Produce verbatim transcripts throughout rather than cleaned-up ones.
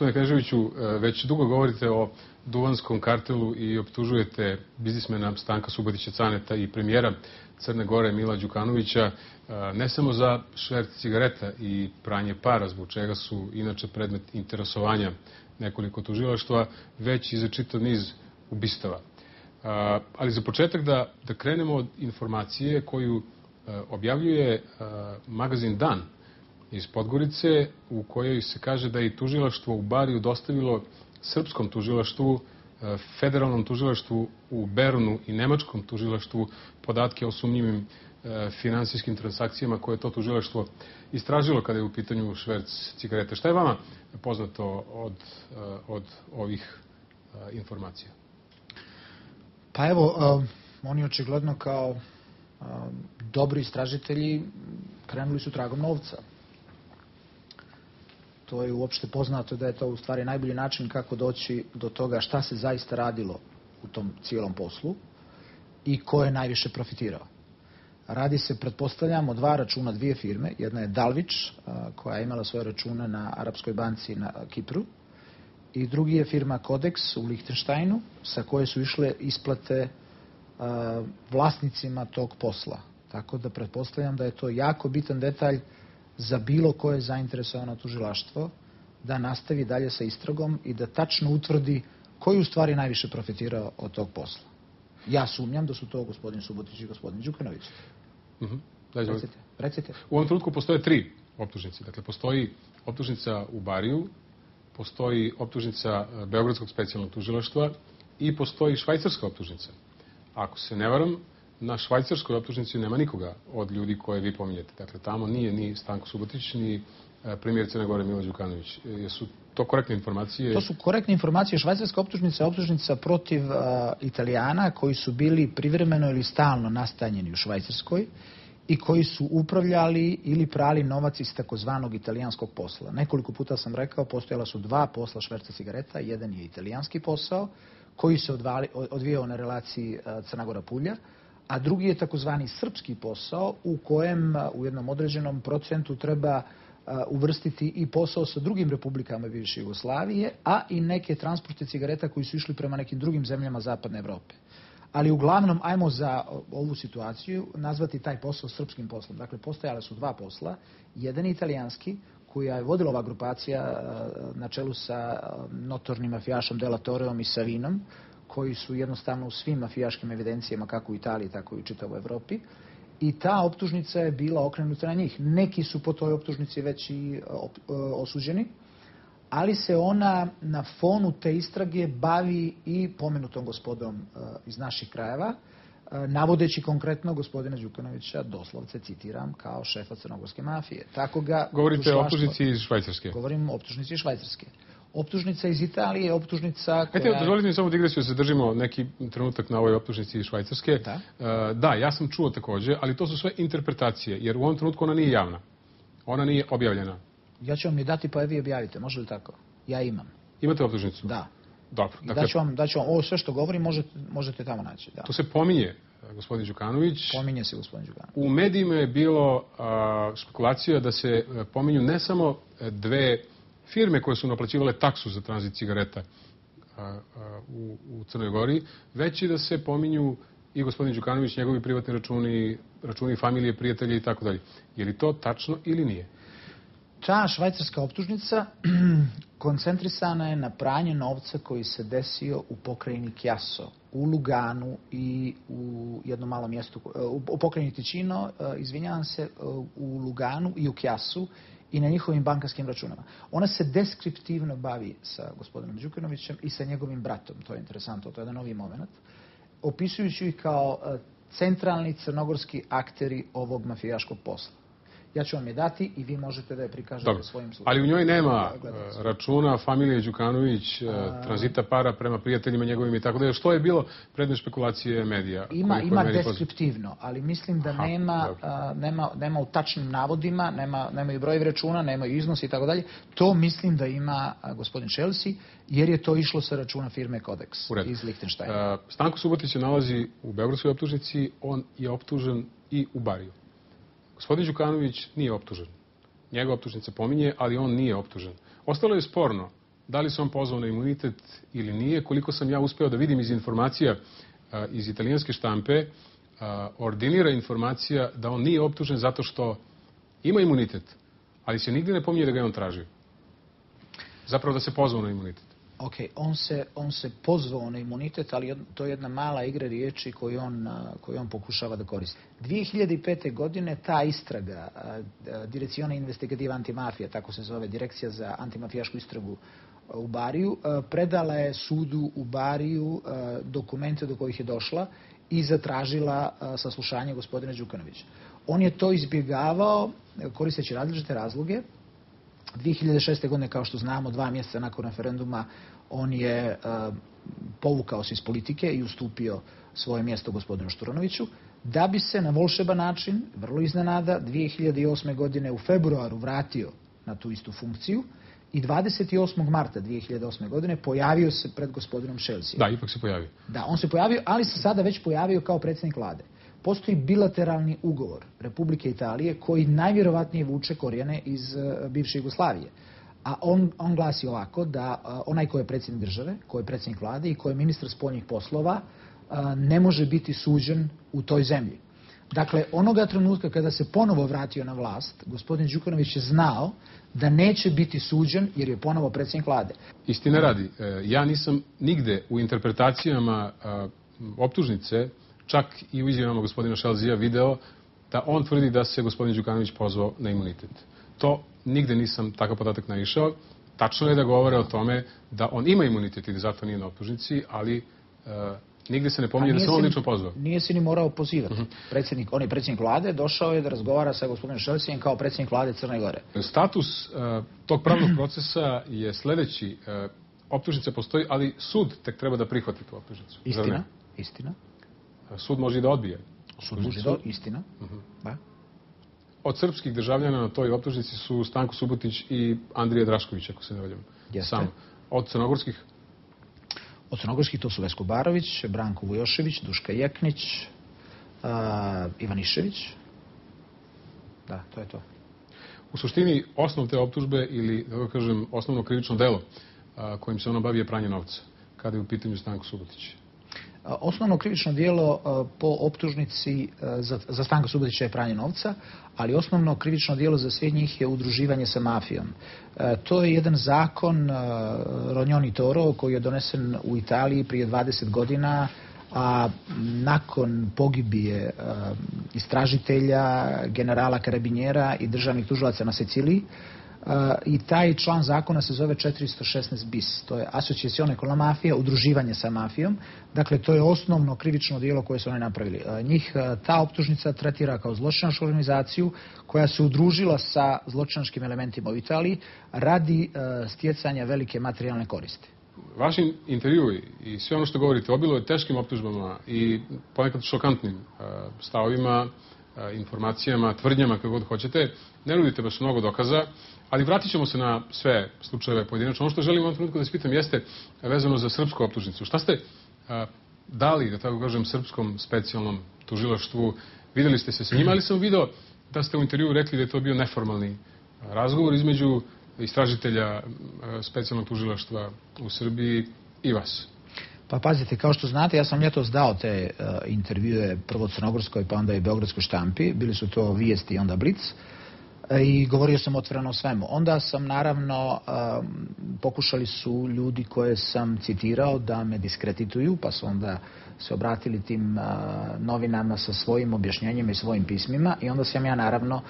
Gospodine Kneževiću, već dugo govorite o duvanskom kartelu i optužujete biznismena Stanka Subadića Caneta i premijera Crne Gore Mila Đukanovića ne samo za šverc cigareta i pranje para, zbog čega su inače predmet interesovanja nekoliko tužilaštva, već i za čitav niz ubistava. Ali za početak da krenemo od informacije koju objavljuje magazin Dan iz Podgorice, u kojoj se kaže da je tužilaštvo u Bariju dostavilo srpskom tužilaštvu, federalnom tužilaštvu u Bernu i nemačkom tužilaštvu podatke o sumnjivim finansijskim transakcijama koje je to tužilaštvo istražilo kada je u pitanju šverc cigarete. Šta je vama poznato od ovih informacija? Pa evo, oni očigledno kao dobri istražitelji krenuli su tragom novca. To je uopšte poznato da je to u stvari najbolji način kako doći do toga šta se zaista radilo u tom cijelom poslu i ko je najviše profitirao. Radi se, pretpostavljamo, dva računa, dvije firme. Jedna je Dalvic, koja je imala svoje račune na Arapskoj banci na Kipru, i drugi je firma Kodex u Liechtensteinu, sa koje su išle isplate vlasnicima tog posla. Tako da pretpostavljam da je to jako bitan detalj za bilo koje je zainteresovano tužilaštvo da nastavi dalje sa istragom i da tačno utvrdi koji u stvari najviše profitirao od tog posla. Ja sumnjam da su to gospodin Subotić i gospodin Đukanović. Recite. U ovom trenutku postoje tri optužnice. Dakle, postoji optužnica u Bariju, postoji optužnica Beogradskog specijalnog tužilaštva i postoji švajcarska optužnica. Ako se ne varam, na švajcarskoj optužnici nema nikoga od ljudi koje vi pominjete. Dakle, tamo nije ni Stanko Subadić, ni premijer Crne Gore Milo Đukanović. Jesu to korektne informacije? To su korektne informacije. Švajcarska optužnica je optužnica protiv Italijana koji su bili privremeno ili stalno nastanjeni u Švajcarskoj i koji su upravljali ili prali novac iz takozvanog italijanskog posla. Nekoliko puta sam rekao, postojala su dva posla šverca cigareta. Jedan je italijanski posao koji se odvijao na relaciji Crna Gora-Pulja, a drugi je takozvani srpski posao u kojem u jednom određenom procentu treba uvrstiti i posao sa drugim republikama bivše Jugoslavije, a i neke transporte cigareta koji su išli prema nekim drugim zemljama Zapadne Evrope. Ali uglavnom, ajmo za ovu situaciju nazvati taj posao srpskim poslom. Dakle, postojale su dva posla. Jedan je italijanski, koja je vodila ova grupacija na čelu sa notornim mafijašom Della Torreom i Savinom, koji su jednostavno u svim mafijaškim evidencijama, kako u Italiji, tako i u čitavoj Evropi. I ta optužnica je bila okrenuta na njih. Neki su po toj optužnici već i osuđeni, ali se ona na fonu te istrage bavi i pomenutom gospodom iz naših krajeva, navodeći konkretno gospodina Đukanovića, doslovce citiram, kao šefa crnogorske mafije. Govorite o optužnici iz Švajcarske? Govorim o optužnici iz Švajcarske. Optužnica iz Italije je optužnica koja... Ajde, dozvolite mi samo digresiju da se držimo neki trenutak na ovoj optužnici iz Švajcarske. Da? Da, ja sam čuo takođe, ali to su sve interpretacije, jer u ovom trenutku ona nije javna. Ona nije objavljena. Ja ću vam je dati, pa je vi objavite, može li tako? Ja imam. Imate optužnicu? Da. Dobro. Daću vam ovo sve što govorim, možete tamo naći. To se pominje, gospodin Đukanović. Pominje se, gospodin Đukanović. U medijima je bilo špekulacija da se pominju ne samo dve firme koje su naplaćivale taksu za tranzit cigareta u Crnoj Gori, već i da se pominju i gospodin Đukanović, njegovi privatni računi, računi familije, prijatelje i tako dalje. Je li to tačno ili nije? Ta švajcarska optužnica koncentrisana je na pranje novca koji se desio u pokrajini Chiasso, u Luganu i u jednom malom mjestu, u pokrajini Ticino, izvinjavam se, u Luganu i u Chiassu, i na njihovim bankarskim računama. Ona se deskriptivno bavi sa gospodinom Đukanovićem i sa njegovim bratom. To je interesantno, to je jedan novi moment. Opisujući ih kao centralni crnogorski akteri ovog mafijaškog posla. Ja ću vam je dati i vi možete da je prikažete svojim slučajima. Ali u njoj nema računa familije Đukanović, tranzita para prema prijateljima njegovim i tako da je. Što je bilo predmet špekulacije medija? Ima deskriptivno, ali mislim da nema u tačnim navodima, nema i brojevi računa, nema i iznos i tako dalje. To mislim da ima gospodin Chelsea, jer je to išlo sa računa firme Kodex iz Lichtensteina. Stanko Subotić se nalazi u beogradskoj optužnici, on je optužen i u Bariju. Gospodin Đukanović nije optužen. Njega optužnica pominje, ali on nije optužen. Ostalo je sporno da li se on pozvao na imunitet ili nije. Koliko sam ja uspeo da vidim iz informacija iz italijanske štampe, ordinira informacija da on nije optužen zato što ima imunitet, ali se nigde ne pominje da ga je on tražio. Zapravo da se pozvao na imunitet. Ok, on se pozvao na imunitet, ali to je jedna mala igra riječi koju on pokušava da koristi. dve hiljade pete. godine ta istraga, Direzione investigativa antimafija, tako se zove, direkcija za antimafijašku istragu u Bariju, predala je sudu u Bariju dokumente do kojih je došla i zatražila saslušanje gospodina Đukanovića. On je to izbjegavao koristeći različite razloge. dve hiljade šeste. godine, kao što znamo, dva mjeseca nakon referenduma, on je povukao se iz politike i ustupio svoje mjesto gospodinu Šturanoviću, da bi se na volšeban način, vrlo iznenada, dve hiljade osme. godine u februaru vratio na tu istu funkciju i dvadeset osmog marta dve hiljade osme. godine pojavio se pred gospodinom Šelsijem. Da, ipak se pojavio. Da, on se pojavio, ali se sada već pojavio kao predsjednik vlade. Postoji bilateralni ugovor Republike Italije koji najvjerovatnije vuče korijene iz bivše Jugoslavije. A on glasi ovako, da onaj ko je predsjednik države, ko je predsjednik vlade i ko je ministar spoljnih poslova ne može biti suđen u toj zemlji. Dakle, onoga trenutka kada se ponovo vratio na vlast, gospodin Đukanović je znao da neće biti suđen jer je ponovo predsjednik vlade. Istine radi, ja nisam nigde u interpretacijama optužnice, čak i u izjavama gospodina Šelzija, video da on tvrdi da se gospodin Đukanović pozvao na imunitet. To nigde nisam takav podatak naišao. Tačno je da govore o tome da on ima imunitet i da zato nije na optužnici, ali nigde se ne pominje da se on lično pozvao. Nije se ni morao pozivati. On je predsjednik vlade, došao je da razgovara sa gospodinom Šelzijem kao predsjednik vlade Crne Gore. Status tog pravnog procesa je sledeći. Optužnica postoji, ali sud tek treba da prihvati tu optužnicu. Istina, istina. Sud može i da odbije. Sud može i da odbije, istina. Od srpskih državljana na toj optužnici su Stanko Subotić i Andrija Drašković, ako se ne valjamo. Samo. Od crnogorskih? Od crnogorskih to su Vesko Barović, Branko Vujošević, Duška Jeknić, Ivanišević. Da, to je to. U suštini, osnov te optužbe ili, da kažem, osnovno krivično delo kojim se ono bavi je pranje novca, kada je u pitanju Stanko Subotić. Osnovno krivično djelo po optužnici za Stanka Subadića je pranje novca, ali osnovno krivično djelo za sve njih je udruživanje sa mafijom. To je jedan zakon Rognoni Toro koji je donesen u Italiji prije dvadeset godina, a nakon pogibije istražitelja, generala Karabinjera i državnih tužilaca na Siciliji, i taj član zakona se zove četiristo šesnaest bis, to je asocijacione con la mafija, udruživanje sa mafijom. Dakle, to je osnovno krivično djelo koje su oni napravili. Njih ta optužnica tretira kao zločinačku organizaciju koja se udružila sa zločinačkim elementima u Italiji radi stjecanja velike materijalne koristi. Vaši intervjui i sve ono što govorite obilo je teškim optužbama i ponekad šokantnim stavovima, informacijama, tvrdnjama, kako god hoćete. Ne nudite baš mnogo dokaza, ali vratit ćemo se na sve slučajeve pojedinačno. Ono što želim u ovom trenutku da se pitam jeste vezano za srpsku optužnicu. Šta ste dali, da tako kažem, srpskom specijalnom tužilaštvu? Videli ste se s njima, ali sam video da ste u intervju rekli da je to bio neformalni razgovor između istražitelja specijalnog tužilaštva u Srbiji i vas. Pa pazite, kao što znate, ja sam ljetos dao te intervjue prvo crnogorskoj, pa onda i beogradskoj štampi. Bili su to Vijesti i onda Blic. I govorio sam otvoreno o svemu. Onda sam, naravno, pokušali su ljudi koje sam citirao da me diskredituju, pa su onda se obratili tim novinama sa svojim objašnjenjima i svojim pismima i onda sam ja, naravno,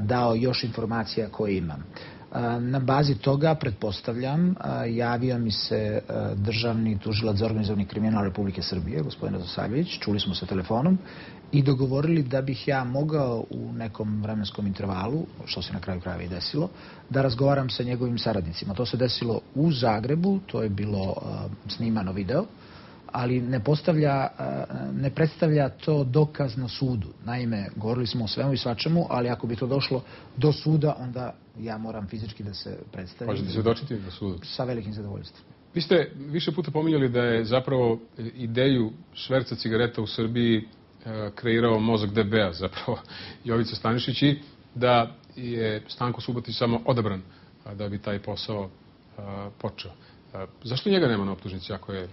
dao još informacija koje imam. Na bazi toga, pretpostavljam, javio mi se državni tužilac za organizovani kriminal Republike Srbije, gospodin Radosavljević, čuli smo se telefonom i dogovorili da bih ja mogao u nekom vremenskom intervalu, što se na kraju krajeva i desilo, da razgovaram sa njegovim saradnicima. To se desilo u Zagrebu, to je bilo snimano video, ali ne predstavlja to dokaz na sudu. Naime, govorili smo o svemu i svačemu, ali ako bi to došlo do suda, onda ja moram fizički da se predstavim. Možete se dočiti na sudu? Sa velikim zadovoljstvom. Vi ste više puta pominjali da je zapravo ideju šverca cigareta u Srbiji kreirao mozak de bea, zapravo Jovica Stanišić, i da je Stanko Subotić samo odabran da bi taj posao počeo. Zašto njega nema na optužnici ako je...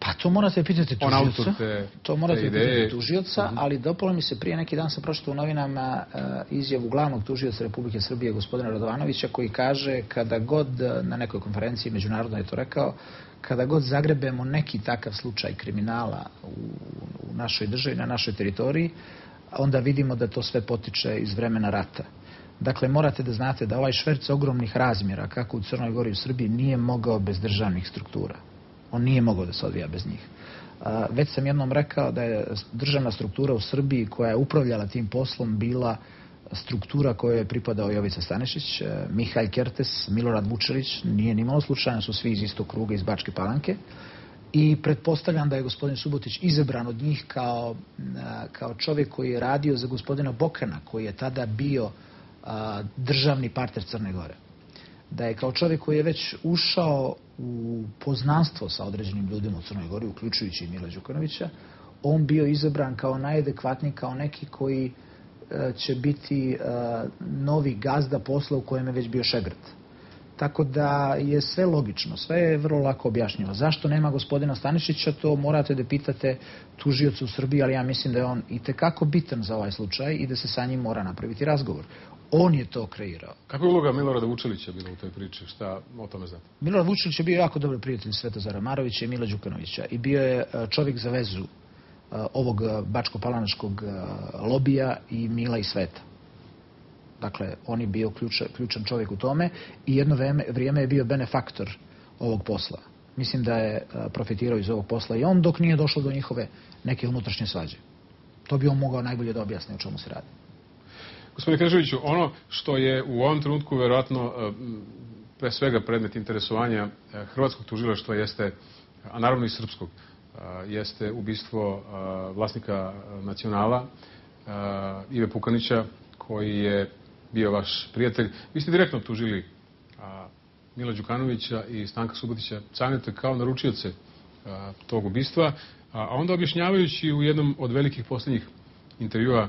Pa to morate pitati tužioca, to morate pitati tužioca, ali dopalo mi se prije neki dan sam pročitao u novinama izjavu glavnog tužioca Republike Srbije, gospodina Radovanovića, koji kaže kada god, na nekoj konferenciji međunarodno je to rekao, kada god zagrebemo neki takav slučaj kriminala u našoj državi, na našoj teritoriji, onda vidimo da to sve potiče iz vremena rata. Dakle, morate da znate da ovaj šverc ogromnih razmjera, kako u Crnoj Gori i u Srbiji, nije mogao bez državnih struktura. On nije mogao da se odvija bez njih. Već sam jednom rekao da je državna struktura u Srbiji koja je upravljala tim poslom bila struktura kojoj je pripadao Jovica Stanišić, Mihalj Kertes, Milorad Vučelić, nije nimalo slučajno, su svi iz istog kruga, iz Bačke Palanke. I pretpostavljam da je gospodin Subotić izabran od njih kao čovjek koji je radio za gospodina Bokana, koji je tada bio državni partner Crne Gore. Da je kao čovjek koji je već ušao u poznanstvo sa određenim ljudima u Crnoj Gori, uključujući i Mila Đukanovića, on bio izabran kao najadekvatniji, kao neki koji će biti novi gazda posla u kojem je već bio šegrt. Tako da je sve logično, sve je vrlo lako objašnjivo. Zašto nema gospodina Stanišića, to morate da pitate tužiocu u Srbiji, ali ja mislim da je on itekako bitan za ovaj slučaj i da se sa njim mora napraviti razgovor. On je to kreirao. Kako je uloga Milorada Vučelića bila u toj priči? Šta o tome znate? Milorad Vučelić je bio jako dobar prijatelj Svetozara Marovića i Mila Đukanovića i bio je čovjek za vezu ovog bačko-palanačkog lobija i Mila i Sveta. Dakle, on je bio ključan čovjek u tome i jedno vrijeme je bio benefaktor ovog posla. Mislim da je profitirao iz ovog posla i on dok nije došlo do njihove neke unutrašnje svađe. To bi on mogao najbolje da objasni o čemu se radi. Gospodine Kneževiću, ono što je u ovom trenutku verovatno pre svega predmet interesovanja hrvatskog tužilaštva jeste, a naravno i srpskog, jeste ubistvo vlasnika Nacionala, Ive Pukanića, koji je bio vaš prijatelj. Vi ste direktno optužili Mila Đukanovića i Stanka Subadića Cane kao naručioce tog ubistva, a onda objašnjavajući u jednom od velikih posljednjih intervjua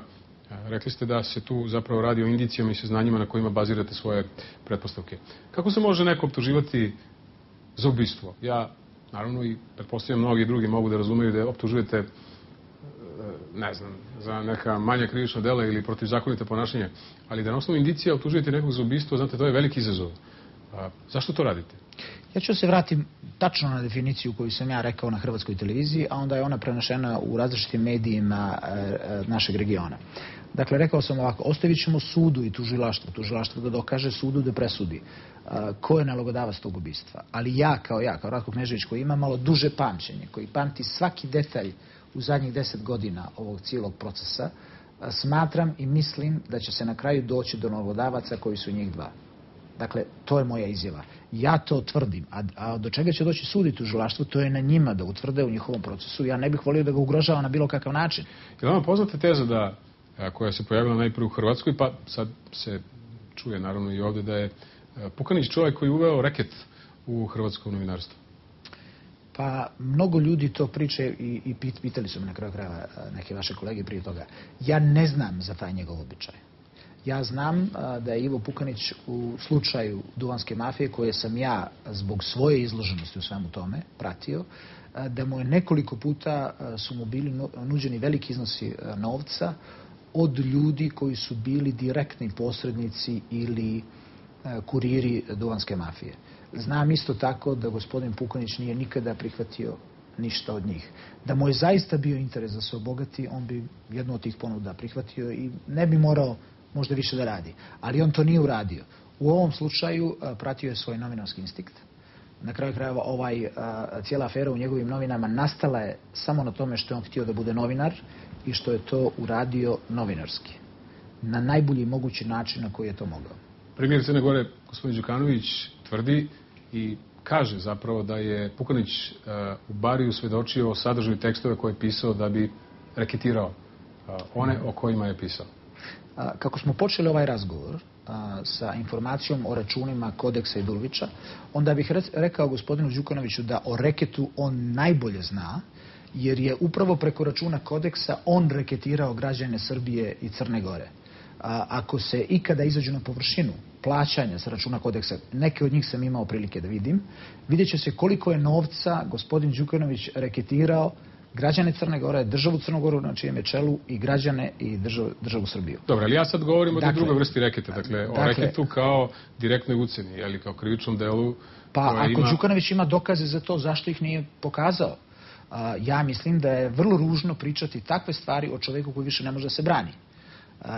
rekli ste da se tu zapravo radi o indicijama i saznanjima na kojima bazirate svoje pretpostavke. Kako se može neko optuživati za ubistvo? Ja, naravno, i pretpostavljam mnogi drugi mogu da razumeju da optužujete, ne znam, za neka manja krivična dela ili protivzakonite ponašanje, ali da na osnovu indicija optužujete nekog za ubistvo, znate, to je veliki izazov. Zašto to radite? Ja ću se vratiti tačno na definiciju koju sam ja rekao na Hrvatskoj televiziji, a onda je ona prenošena u različitim medijima našeg regiona. Dakle, rekao sam ovako, ostavit ćemo sudu i tužilaštvu, tužilaštvo da dokaže sudu da presudi ko je nalogodavac tog ubistva. Ali ja kao ja, kao Ratko Knežević, koji ima malo duže pamćenje, koji pamti svaki detalj u zadnjih deset godina ovog cijelog procesa, smatram i mislim da će se na kraju doći do nalogodavaca koji su njih dva. Dakle, to je moja izjava. Ja to tvrdim, a do čega će doći sud i tužilaštvo, to je na njima da utvrde u njihovom procesu. Ja ne bih volio da ga ugrožava na bilo kakav način. Jel vam poznate teza da, koja se pojavila najprije u Hrvatskoj, pa sad se čuje naravno i ovdje, da je Pukanić čovjek koji je uveo reket u hrvatsko novinarstvo? Pa, mnogo ljudi to priče i pitali su me na kraju krajeva neke vaše kolege prije toga. Ja ne znam za taj njegov običaj. Ja znam da je Ivo Pukanić u slučaju duvanske mafije, koje sam ja zbog svoje izloženosti u svemu tome pratio, da mu je nekoliko puta su mu bili nuđeni veliki iznosi novca od ljudi koji su bili direktni posrednici ili kuriri duvanske mafije. Znam isto tako da gospodin Pukanić nije nikada prihvatio ništa od njih. Da mu je zaista bio interes da se obogati, on bi jednu od tih ponuda prihvatio i ne bi morao možda više da radi. Ali on to nije uradio. U ovom slučaju pratio je svoj novinarski instinkt. Na kraju krajeva ovaj, cijela afera u njegovim novinama nastala je samo na tome što je on htio da bude novinar i što je to uradio novinarski. Na najbolji mogući način na koji je to mogao. Premijer Crne Gore, gospodin Đukanović, tvrdi i kaže zapravo da je Pukanić u Bariju svedočio o sadržaju tekstove koje je pisao da bi reketirao one o kojima je pisao. Kako smo počeli ovaj razgovor sa informacijom o računima Kodeksa i Dalvića, onda bih rekao gospodinu Đukanoviću da o reketu on najbolje zna, jer je upravo preko računa Kodeksa on reketirao građane Srbije i Crne Gore. ako se ikada izađu na površinu plaćanja sa računa kodeksa, neke od njih sam imao prilike da vidim, vidjet će se koliko je novca gospodin Đukanović reketirao građane Crne Gore, državu Crnu Goru na čijem je čelu i građane i državu Srbiju. Dobro, ali ja sad govorim o drugoj vrsti reketa, dakle o reketu kao direktnoj uceni, ali kao krivičnom delu. Pa ako Đukanović ima dokaze za to, zašto ih nije pokazao? Ja mislim da je vrlo ružno pričati takve stvari o čoveku koji više ne može da se brani,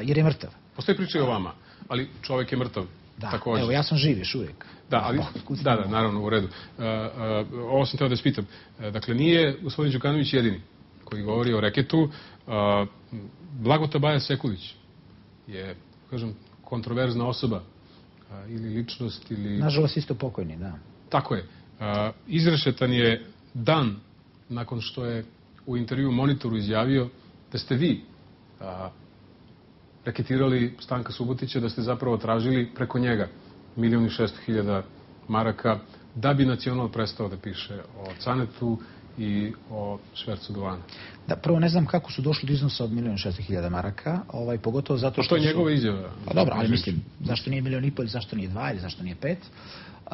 jer je mrtav. Postoji priča i o vama, ali čovek je mrtav. Da, evo, ja sam živ još uvijek. Da, da, naravno, u redu. Ovo sam teo da ispitam. Dakle, nije gospodin Đukanović jedini koji govori o reketu. Blagota Baja Seković je, kažem, kontroverzna osoba ili ličnost ili... Nažalost, isto pokojni, da. Tako je. Izrešetan je Dan nakon što je u intervju Monitoru izjavio da ste vi reketirali Stanka Subotića, da ste zapravo tražili preko njega milijon i šest hiljada maraka da bi Nacional prestao da piše o Canetu i o švercu duvana. Da, prvo ne znam kako su došli do iznosa od milijon i šest hiljada maraka, pogotovo zato što... To je njegova izjava. Pa dobro, ali mislim, zašto nije milijon i pol, zašto nije dva ili zašto nije pet?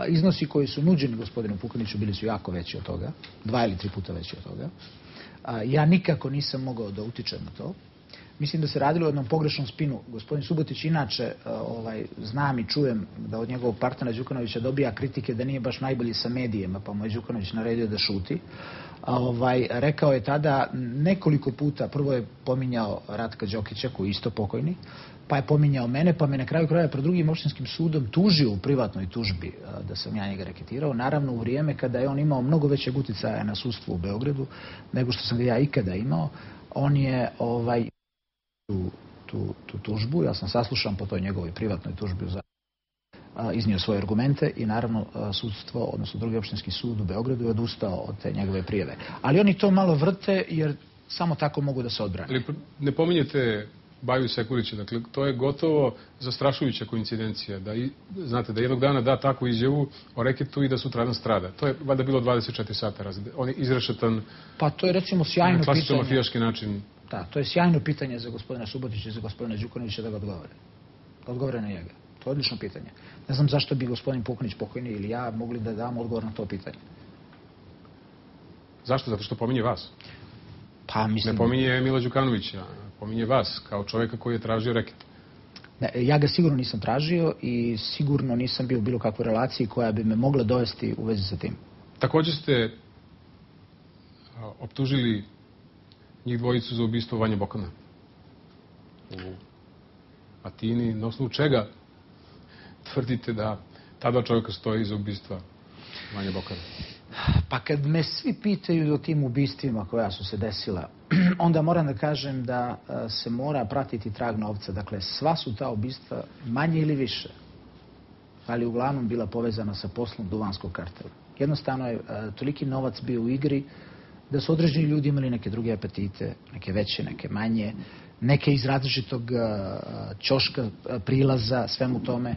Iznosi koji su nuđeni gospodinu Pukaniću bili su jako veći od toga, dva ili tri puta veći od toga. Ja nikako nisam mogao da utičem na to. Mislim da se radilo o jednom pogrešnom spinu. Gospodin Subotić, inače, znam i čujem da od njegovog partnera Đukanovića dobija kritike da nije baš najbolji sa medijima, pa mu je Đukanović naredio da šuti. Rekao je tada nekoliko puta, prvo je pominjao Ratka Đokića, koji je isto pokojni, pa je pominjao mene, pa me na kraju kraja pred drugim opštinskim sudom tužio u privatnoj tužbi da sam ja njega reketirao. Naravno, u vrijeme kada je on imao mnogo većeg uticaja na sudstvo u Beogradu nego što sam ga ja ikada imao, on je tu tužbu, ja sam saslušan po toj njegovoj privatnoj tužbi, iznio svoje argumente i naravno sudstvo, odnosno drugi opštinski sud u Beogradu je odustao od te njegove prijave. Ali oni to malo vrte jer samo tako mogu da se odbrane. Ali ne pominjete Baju Sekulića, dakle to je gotovo zastrašujuća koincidencija, da znate da jednog dana da takvu izjavu o reketu i da sutradan strada. To je valjda bilo dvadeset četiri sata razlike. On je izrešetan. Pa to je recimo sjajno pitanje. Na klasično mafijaški način. Da, to je sjajno pitanje za gospodina Subotića i za gospodina Đukanovića da ga odgovore. Da odgovore na njega. To je odlično pitanje. Ne znam zašto bi gospodin Pukanić pokojni ili ja mogli da dam odgovor na to pitanje. Zašto? Zato što pominje vas. Pa mislim... Ne pominje Mila Đukanovića, pominje vas kao čoveka koji je tražio reket. Ja ga sigurno nisam tražio i sigurno nisam bio u bilo kakvoj relaciji koja bi me mogla dovesti u vezi sa tim. Također ste optužili njih dvojicu za ubistvo Vanje Bokana u Atini. Na osnovu čega tvrdite da ta dva čovjeka stoji iza ubistva Vanje Bokana? Pa kad me svi pitaju o tim ubistvima koja su se desila, onda moram da kažem da se mora pratiti trag novca. Dakle, sva su ta ubistva manje ili više, ali uglavnom bila povezana sa poslom duvanskog kartela. Jednostavno je toliki novac bio u igri da su određeni ljudi imali neke druge apetite, neke veće, neke manje, neke iz različitog ćoška prilaza, svemu tome.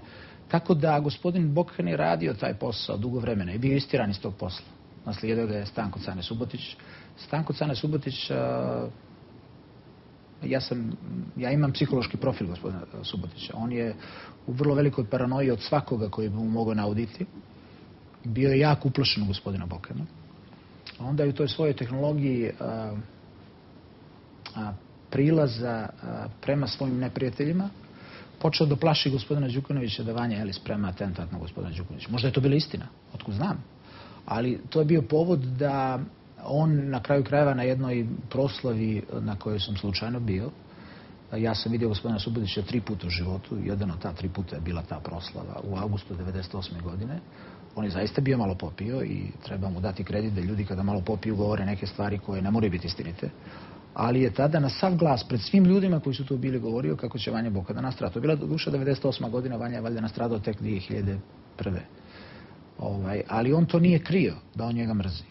Tako da gospodin Bokan je radio taj posao dugo vremena i bio istiran iz tog posla. Naslijedio ga je Stanko Cane Subotić. Stanko Cane Subotić, ja sam, ja imam psihološki profil gospodina Subotića. On je u vrlo velikoj paranoji od svakoga koji bi mu mogao nauditi. Bio je jako uplašen gospodina Bokana. Onda je u toj svojoj tehnologiji prilaza prema svojim neprijateljima počeo da plaši gospodina Đukanovića da Vanja Elis sprema atentat na gospodina Đukanovića. Možda je to bila istina, otkud znam. Ali to je bio povod da on na kraju krajeva na jednoj proslavi na kojoj sam slučajno bio, ja sam vidio gospodina Subadića tri puta u životu, jedan od ta tri puta je bila ta proslava u avgustu hiljadu devetsto devedeset osme godine, on je zaista bio malo popio i treba mu dati kredit da ljudi kada malo popiju govore neke stvari koje ne moraju biti istinite. Ali je tada na sav glas pred svim ljudima koji su tu bili govorio kako će Vanja Bokan da nastrada. To je bila duša hiljadu devetsto devedeset osma godina, Vanja je valjda nastradao tek dve hiljade prve. Ali on to nije krio da on njega mrzi.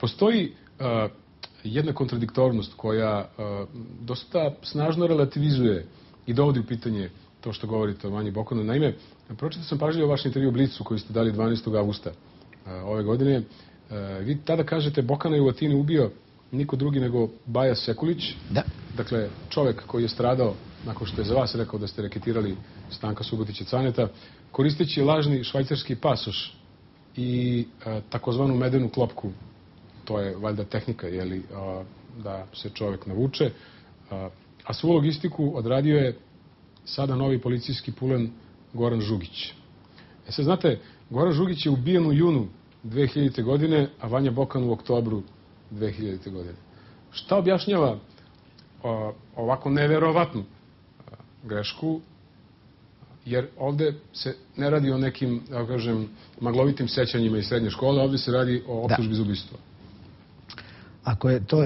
Postoji jedna kontradiktornost koja dosta snažno relativizuje i dovodi u pitanje to što govorite o Vanji Bokanu. Naime, pročitao sam pažljivo vaš intervju u Blicu koji ste dali dvanaestog avgusta ove godine. Vi tada kažete Bokana je u Atini ubio niko drugi nego Baja Sekulić. Da. Dakle, čovjek koji je stradao nakon što je za vas rekao da ste reketirali Stanka Subadića Caneta, koristeći lažni švajcarski pasoš i takozvanu medenu klopku, to je valjda tehnika, jeli, da se čovjek navuče, a svu logistiku odradio je sada novi policijski pulen Goran Žugić. E sad, znate, Goran Žugić je ubijen u junu dve hiljadite. godine, a Vanja Bokan u oktobru dve hiljadite. godine. Šta objašnjava ovako neverovatnu grešku, jer ovde se ne radi o nekim, da kažem, maglovitim sećanjima iz srednje škole, ovde se radi o optužbi za ubistvo. Ako je to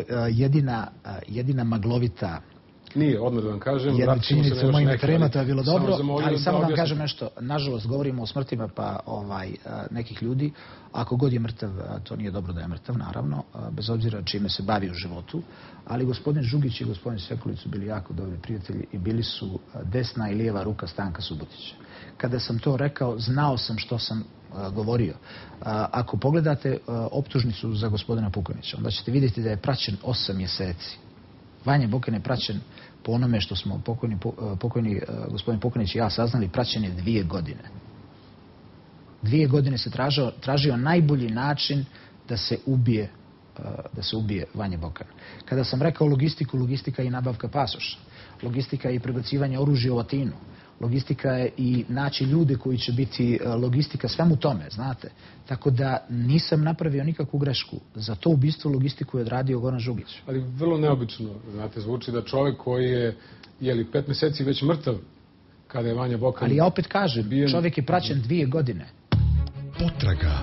jedina maglovita... Nije, odmah da vam kažem. Jedna činjenica u mojim eterima, to je bilo dobro, ali samo da vam kažem nešto. Nažalost, govorimo o smrtima pa nekih ljudi. Ako god je mrtav, to nije dobro da je mrtav, naravno, bez obzira čime se bavi u životu. Ali gospodin Žugić i gospodin Sekulić su bili jako dobri prijatelji i bili su desna i lijeva ruka Stanka Subotića. Kada sam to rekao, znao sam što sam govorio. Ako pogledate optužnicu za gospodina Pukanića, onda ćete vidjeti da je praćen osam mjeseci. Vanja Bokan je praćen, po onome što smo pokojni gospodin Pukanić i ja saznali, praćen je dvije godine. Dvije godine se tražio najbolji način da se ubije da se ubije Vanja Bokan. Kada sam rekao logistiku, logistika je i nabavka pasoša. Logistika je i prebacivanje oružja u Atinu. Logistika je i naći ljude koji će biti logistika svemu tome, znate. Tako da nisam napravio nikakvu grešku. Za to ubistvo logistiku je odradio Goran Žugić. Ali vrlo neobično, znate, zvuči da čovjek koji je, jeli, pet meseci već mrtav kada je Vanja Bokan... Ali ja opet kažem, čovjek je praćen dvije godine. Potraga.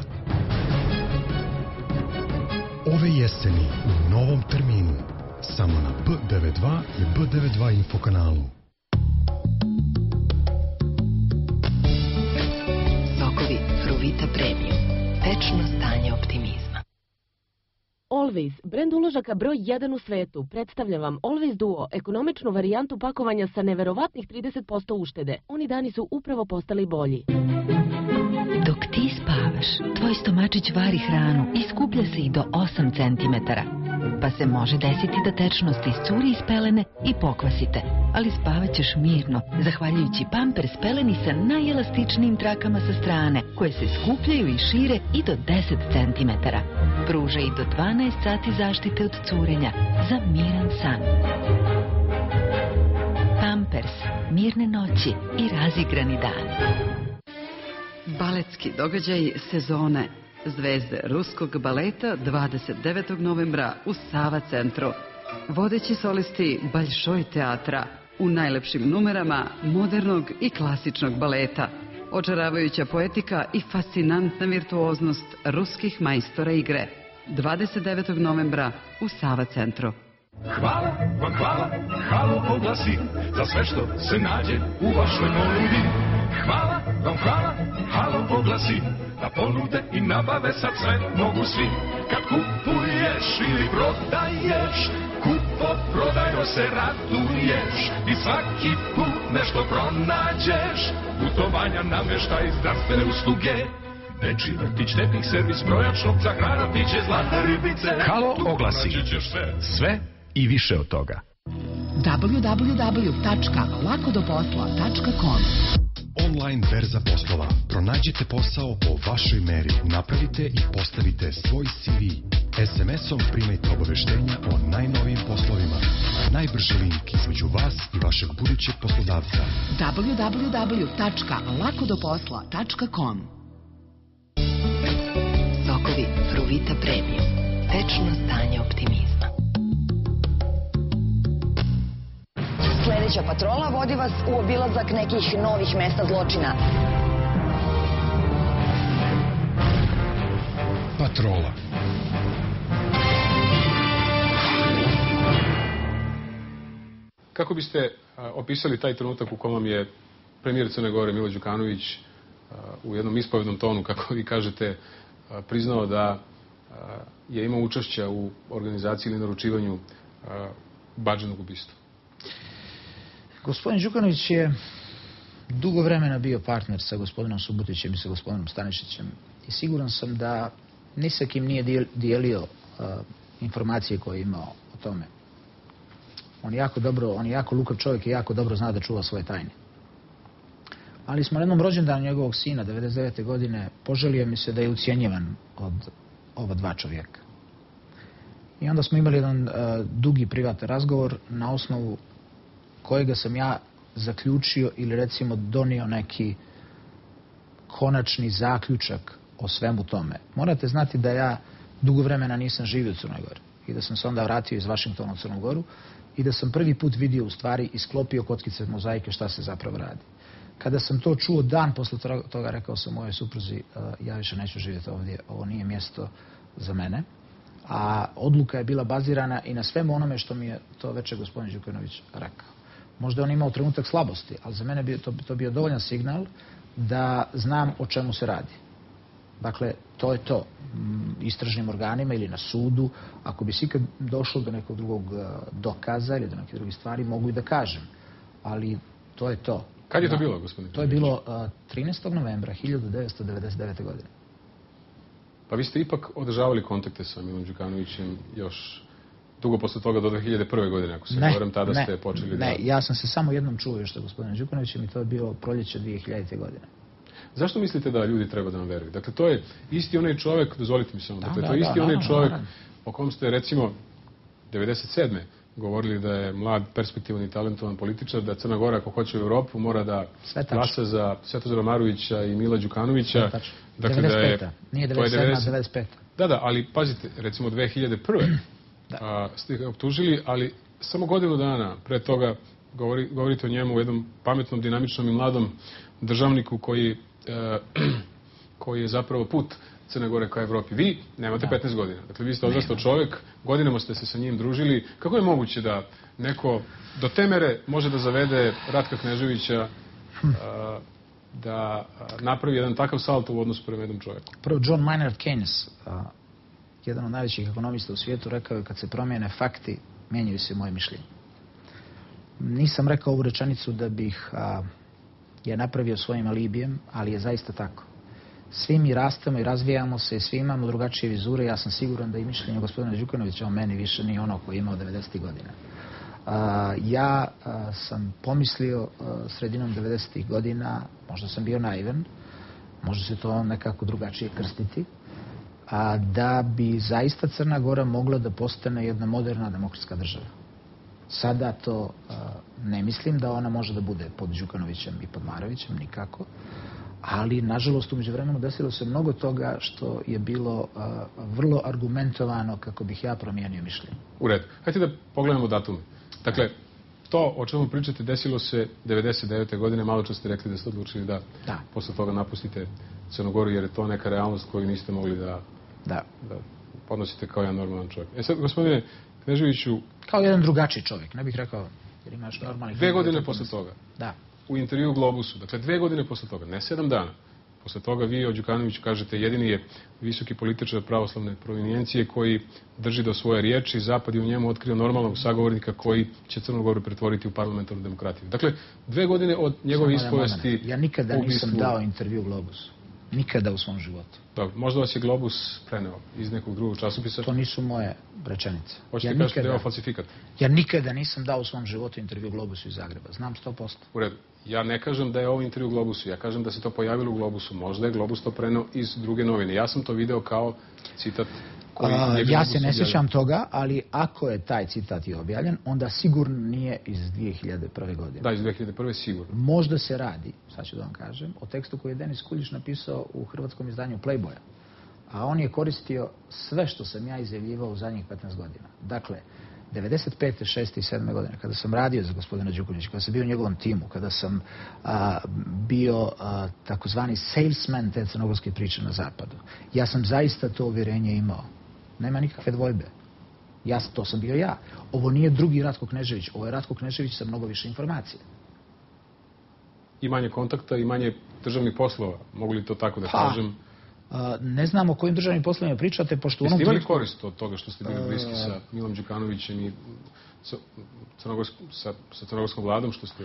Ove jeseni u novom terminu. Samo na B devedeset dva i B devedeset dva infokanalu. Vita premium. Tečno stanje optimizma. Always, brend uložaka broj jedan u svetu, predstavlja vam Always Duo, ekonomičnu varijantu pakovanja sa neverovatnih trideset posto uštede. Oni dani su upravo postali bolji. Dok ti spavaš, tvoj stomačić vari hranu i skuplja se i do osam centimetara. Pa se može desiti da tečnost iscuri iz pelene i pokvasite, ali spavat ćeš mirno, zahvaljujući Pampers peleni sa najelastičnijim trakama sa strane, koje se skupljaju i šire i do deset centimetara. Pruža i do dvanaest sati zaštite od curenja za miran san. Pampers, mirne noći i razigrani dan. Baletski događaj sezone. Zvezde ruskog baleta dvadeset devetog novembra u Sava centru. Vodeći solisti Baljšoj teatra u najlepšim numerama modernog i klasičnog baleta. Očaravajuća poetika i fascinantna virtuoznost ruskih majstora igre. dvadeset devetog novembra u Sava centru. Hvala vam, hvala, halo oglasi za sve što se nađe u vašoj ponudi. Hvala vam, hvala, halo oglasi. Da ponude i nabave sad sve mogu svi. Kad kupuješ ili prodaješ, kupo prodajno se raduješ. I svaki put nešto pronađeš. Putovanja, nameštaj, zdravstvene usluge. Deči vrtić, tepih, servis, brojač, šopca, hrana, piće, zlata ribice. Halo oglasi. Sve i više od toga. www tačka lako do posla tačka com Online berza poslova. Pronađite posao po vašoj meri. Napravite i postavite svoj C V. es em es om primajte obaveštenja o najnovijim poslovima. Najbrži link između vas i vašeg budućeg poslodavca. www tačka lako do posla tačka com Sokovi Fruvita Premium. Tečno stanje optimizma. Sljedeća patrola vodi vas u obilazak nekih novih mjesta zločina. Patrola. Kako biste opisali taj trenutak u kom vam je premijer Crne Gore Milo Đukanović u jednom ispovednom tonu, kako vi kažete, priznao da je imao učešća u organizaciji ili naručivanju bađenog ubistva? Gospodin Đukanović je dugo vremena bio partner sa gospodinom Subotićem i sa gospodinom Stanišićem i siguran sam da ni sa kim nije dijelio informacije koje je imao o tome. On je jako dobro, on je jako lukav čovjek i jako dobro zna da čuva svoje tajne. Ali smo na jednom rođendanu njegovog sina, devedeset devete. godine, poželio mi se da je ucijenjivan od ova dva čovjeka. I onda smo imali jedan dugi privatan razgovor na osnovu kojega sam ja zaključio ili recimo donio neki konačni zaključak o svemu tome. Morate znati da ja dugo vremena nisam živio u Crnoj Gori i da sam se onda vratio iz Vašingtona u Crnu Goru i da sam prvi put vidio u stvari i sklopio kockice mozaike šta se zapravo radi. Kada sam to čuo dan posle toga, rekao sam mojoj supruzi, ja više neću živjeti ovdje, ovo nije mjesto za mene. A odluka je bila bazirana i na svemu onome što mi je to večer gospodin Đukanović rekao. Možda je on imao trenutak slabosti, ali za mene je to bio dovoljan signal da znam o čemu se radi. Dakle, to je to. Istražnim organima ili na sudu, ako bi si ikad došlo do nekog drugog dokaza ili do neke druge stvari, mogu i da kažem. Ali to je to. Kad je to bilo, gospodin? To je bilo trinaestog novembra hiljadu devetsto devedeset devete. godine. Pa vi ste ipak održavali kontakte sa Milom Đukanovićem još dugo posle toga, do dve hiljade prve. godine, ako se govorim, tada ste počeli da... Ne, ja sam se samo jednom čuo još sa gospodinom Đukanovićem i to je bilo proljeće dve hiljadite. godine. Zašto mislite da ljudi treba da vam veruju? Dakle, to je isti onaj čovek, dozvolite mi samo, dakle, to je isti onaj čovek o kom ste, recimo, devedeset sedme. govorili da je mlad, perspektivan i talentovan političar, da Crna Gora, ako hoće u Evropu, mora da glasa za Svetozara Marovića i Mila Đukanovića. Dakle, da je... Nije devedeset sedma, devedeset peta. Da, da, ali pazite, recimo dve hiljade prve. Ste ih optužili, ali samo godinu dana pre toga govorite o njemu, o jednom pametnom, dinamičnom i mladom državniku koji je zapravo put Crne Gore kao Evropi. Vi nemate petnaest godina. Dakle, vi ste odrastao čovjek, godinama ste se sa njim družili. Kako je moguće da neko do te mere može da zavede Ratka Kneževića da napravi jedan takav salto u odnosu prema jednom čovjeku? Prvo, John Maynard Keynes, jedan od najvećih ekonomista u svijetu, rekao je kad se promijene fakti, mijenjaju se moje mišljenje. Nisam rekao ovu rečenicu da bih je napravio svojim alibijem, ali je zaista tako. Svi mi rastemo i razvijamo se i svi imamo drugačije vizure. Ja sam siguran da i mišljenje gospodina Đukanovića o meni više nije ono koje je imao devedesetih godina. Ja sam pomislio sredinom devedesetih godina, možda sam bio naivan, možda se to nekako drugačije krstiti, da bi zaista Crna Gora mogla da postane jedna moderna demokratska država. Sada to ne mislim da ona može da bude pod Đukanovićem i pod Marovićem, nikako. Ali, nažalost, umeđu vremenu desilo se mnogo toga što je bilo vrlo argumentovano kako bih ja promijenio mišljenje. U redu. Hajde da pogledamo datume. Dakle, to o čemu pričate desilo se devedeset devete. godine. Malo čas ste rekli da ste odlučili da posle toga napustite Crnu Goru, jer je to neka realnost koju niste mogli da podnosite kao jedan normalan čovjek. E sad, gospodine Kneževiću... Kao jedan drugačiji čovjek, ne bih rekao, jer imaš normalnih... Dve godine posle toga. Da. U intervju u Globusu, dakle dve godine posle toga, ne sedam dana, posle toga vi o Đukanoviću kažete jedini je visoki političar pravoslavne provenijencije koji drži do svoje riječi, Zapad je u njemu otkrio normalnog sagovornika koji će Crnu Goru pretvoriti u parlamentarnu demokratiju. Dakle, dve godine od njegove ispovesti... Ja nikada nisam dao intervju u Globusu. Nikada u svom životu. Dobro, možda vas je Globus preneo iz nekog drugog časopisa? To nisu moje rečenice. Hoćete kažete da je ovo falsifikat? Ja nikada nisam dao u svom životu intervju Globusu iz Zagreba. Znam sto posto. U redu. Ja ne kažem da je ovo intervju Globusu. Ja kažem da se to pojavilo u Globusu. Možda je Globus to preneo iz druge novine. Ja sam to video kao citat koji je Globus. Ja se ne sjećam toga, ali ako je taj citat i objavljen, onda sigurno nije iz dve hiljade prve. godine. Da, iz dve hiljade prve. sigurno. Možda se radi, sad ću da vam kažem, o tekstu koji je Denis Kuljić napisao u hrvatskom izdanju Playboya. A on je koristio sve što sam ja izjavljivao u zadnjih petnaest godina. Dakle, devedeset pete, šeste i sedme. godine, kada sam radio za gospodina Đukanovića, kada sam bio u njegovom timu, kada sam bio takozvani salesman te crnogorske priče na zapadu, ja sam zaista to uvjerenje imao. Nema nikakve dvojbe. To sam bio ja. Ovo nije drugi Ratko Knežević. Ovo je Ratko Knežević sa mnogo više informacije. I manje kontakta i manje državnih poslova. Mogu li to tako da kažem? Ne znam o kojim državnim poslovima pričate, pošto u onom... Jeste imali korist od toga što ste bili bliski sa Milom Đukanovićem i sa crnogorskom vladom, što ste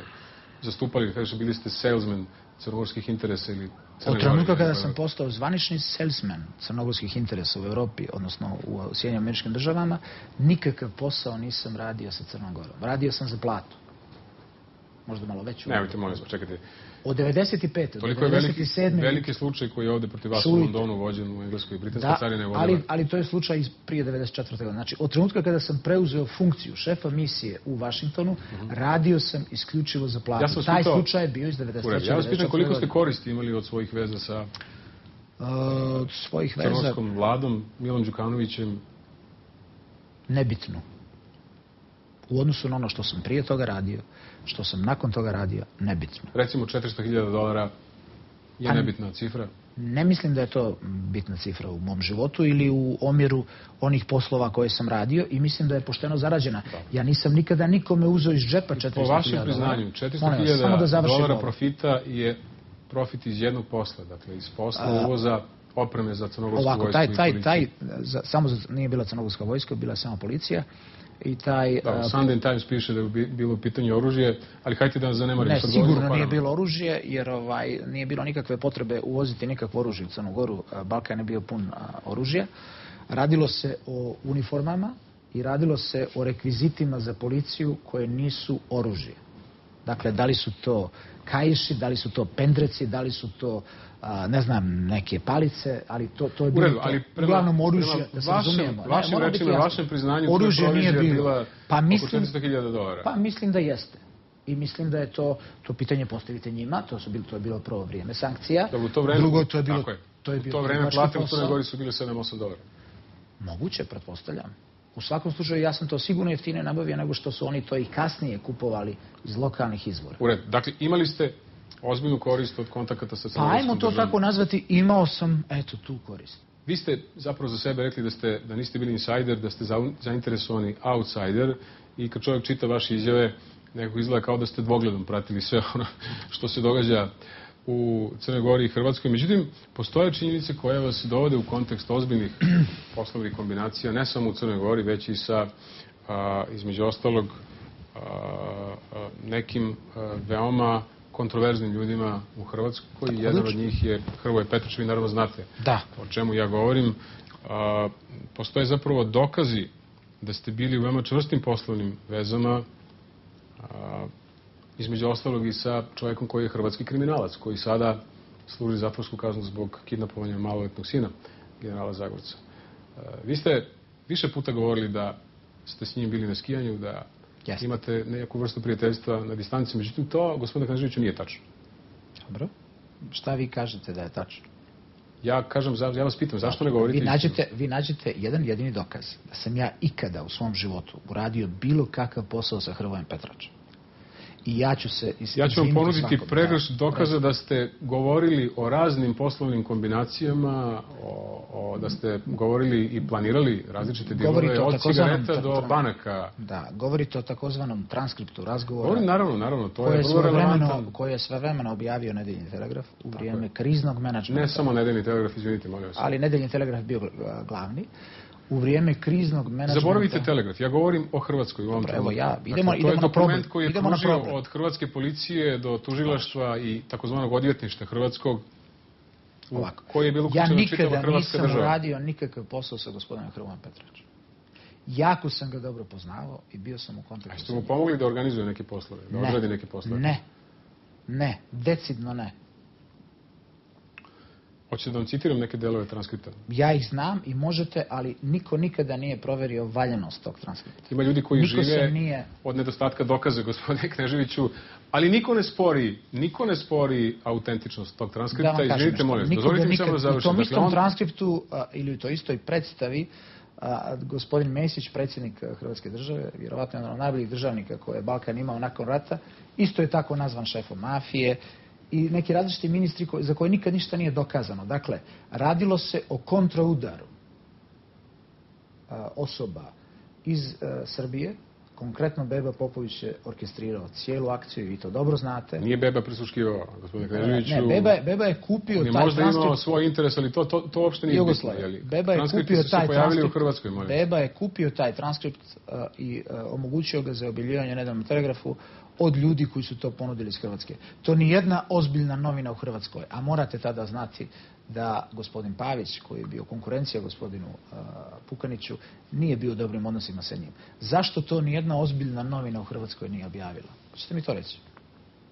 zastupali, bili ste salesman crnogorskih interesa ili... Od trenutka kada sam postao zvanični salesman crnogorskih interesa u Evropi, odnosno u Sjedinjenim Američkim Državama, nikakav posao nisam radio sa Crnom Gorom. Radio sam za platu. Možda malo veću. Nemojte, molim vas, čekajte. Od devedeset pete do devedeset sedme Veliki slučaj koji je ovde protiv vas u Londonu vođen u Engleskoj i Britanskoj carine vođena. Ali to je slučaj prije devedeset četvrte godine. Znači, od trenutka kada sam preuzeo funkciju šefa misije u Vašingtonu, radio sam isključivo za platu. Taj slučaj je bio iz devedeset treće. Ja vas pitam koliko ste koristi imali od svojih veza sa crnogorskom vladom, Milom Đukanovićem? Nebitno. U odnosu na ono što sam prije toga radio, što sam nakon toga radio, nebitno. Recimo četiristo hiljada dolara je nebitna cifra? Ne mislim da je to bitna cifra u mom životu ili u omjeru onih poslova koje sam radio i mislim da je pošteno zarađena. Ja nisam nikada nikome uzeo iz džepa četiristo hiljada dolara. Po vašem priznanju, četiristo hiljada dolara profita je profit iz jednog posla, dakle iz posla uvoza opreme za crnogorsku vojsku i policiju. Ovako, nije bila crnogorska vojska, bila je samo policija. Sunday Times piše da je bilo pitanje oružje, ali hajte da nas zanemarimo. Ne, sigurno nije bilo oružje, jer nije bilo nikakve potrebe uvoziti nikakvo oružje u Crnu Goru. Balkan je bio pun oružja. Radilo se o uniformama i radilo se o rekvizitima za policiju koje nisu oružje. Dakle, da li su to kajiši, da li su to pendreci, da li su to, ne znam, neke palice, ali to je bilo uglavnom oružje, da se razumijemo. Vašim rečima, vašem priznanju, oružje nije bilo oko četiristo hiljada dolara. Pa mislim da jeste. I mislim da je to, to pitanje postavite njima, to je bilo prvo vrijeme sankcija. U to vreme plate u Crnoj Gori su bile sedam do osam dolara. Moguće, pretpostavljam. U svakom slučaju, ja sam to sigurno jeftine nabavio nego što su oni to i kasnije kupovali iz lokalnih izvora. U redu. Dakle, imali ste ozbiljnu korist od kontakata sa crnogorskom državom? Pa, ajmo to tako nazvati, imao sam, eto, tu korist. Vi ste zapravo za sebe rekli da niste bili insajder, da ste zainteresovani outsider i kad čovjek čita vaše izjave, nekako izgleda kao da ste dvogledom pratili sve ono što se događa u Crnoj Gori i Hrvatskoj. Međutim, postoje činjenice koje vas dovode u kontekst ozbiljnih poslovnih kombinacija, ne samo u Crnoj Gori, već i sa, između ostalog, nekim veoma kontroverznim ljudima u Hrvatskoj. Jedan od njih je Hrvoje Petrač, vi naravno znate o čemu ja govorim. Postoje zapravo dokazi da ste bili u veoma čvrstim poslovnim vezama, između ostalog i sa čovjekom koji je hrvatski kriminalac, koji sada služi zatvorsku kaznu zbog kidnapovanja maloletnog sina generala Zagorca. Vi ste više puta govorili da ste s njim bili na skijanju, da imate neku vrstu prijateljstva na distanci, međutim to, gospodine Kneževiću, nije tačno. Dobro. Šta vi kažete da je tačno? Ja kažem, ja vas pitam, zašto ne govorite istinu? Vi nađete jedan jedini dokaz da sam ja ikada u svom životu uradio bilo kakav posao sa Hrvojem Petračem. I ja ću se... Ja ću vam ponuditi pregršt dokaza da ste govorili o raznim poslovnim kombinacijama, da ste govorili i planirali različite dilove od cigareta do banaka. Da, govorite o takozvanom transkriptu razgovora naravno, naravno, to je vrlo relevantno. Koje je svevremeno objavio Nedeljni telegraf u vrijeme kriznog menadžmenta. Ne samo Nedeljni telegraf, izvinite, molim vas. Ali Nedeljni telegraf bio glavni. U vrijeme kriznog menadžmenta... Zaboravite telegraf, ja govorim o Hrvatskoj u ovom trenutku. Evo ja, idemo na problem. To je dokument koji je pružio od hrvatske policije do tužilaštva i takozvanog odvjetništa hrvatskog, koji je bilo uključeno čitava hrvatska država. Ja nikada nisam radio nikakav posao sa gospodinom Hrvojem Petračem. Jako sam ga dobro poznavao i bio sam u kontaktu. A ste mu pomogli da organizuje neke poslove, da odradi neke poslove? Ne, ne, decidno ne. Hoćete da vam citiram neke delove transkripta? Ja ih znam i možete, ali niko nikada nije proverio valjanost tog transkripta. Ima ljudi koji žive od nedostatka dokaza, gospodine Kneževiću, ali niko ne spori, niko ne spori autentičnost tog transkripta. Izvinite, molim, dozvolite mi samo da završim. U tom istom transkriptu ili u toj istoj predstavi gospodin Mesić, predsjednik Hrvatske države, vjerovatno jedan od najboljih državnika koje je Balkan imao nakon rata, isto je tako nazvan šefom mafije, i neki različiti ministri za koje nikad ništa nije dokazano. Dakle, radilo se o kontraudaru osoba iz Srbije. Konkretno, Beba Popović je orkestrirao cijelu akciju i vi to dobro znate. Nije Beba prisluškivao, gospodine Kneževiću. Ne, Beba je kupio taj transkriptu. Možda imao svoj interes, ali to uopšte nije bitno. Beba je kupio taj transkript. Beba je kupio taj transkript i omogućio ga za objavljivanje u Nedeljnom telegrafu. od ljudi koji su to ponudili iz Hrvatske. To ni jedna ozbiljna novina u Hrvatskoj. A morate tada znati da gospodin Pavić, koji je bio konkurencija gospodinu Pukaniću, nije bio u dobrim odnosima sa njim. Zašto to ni jedna ozbiljna novina u Hrvatskoj nije objavila? Hoćete mi to reći?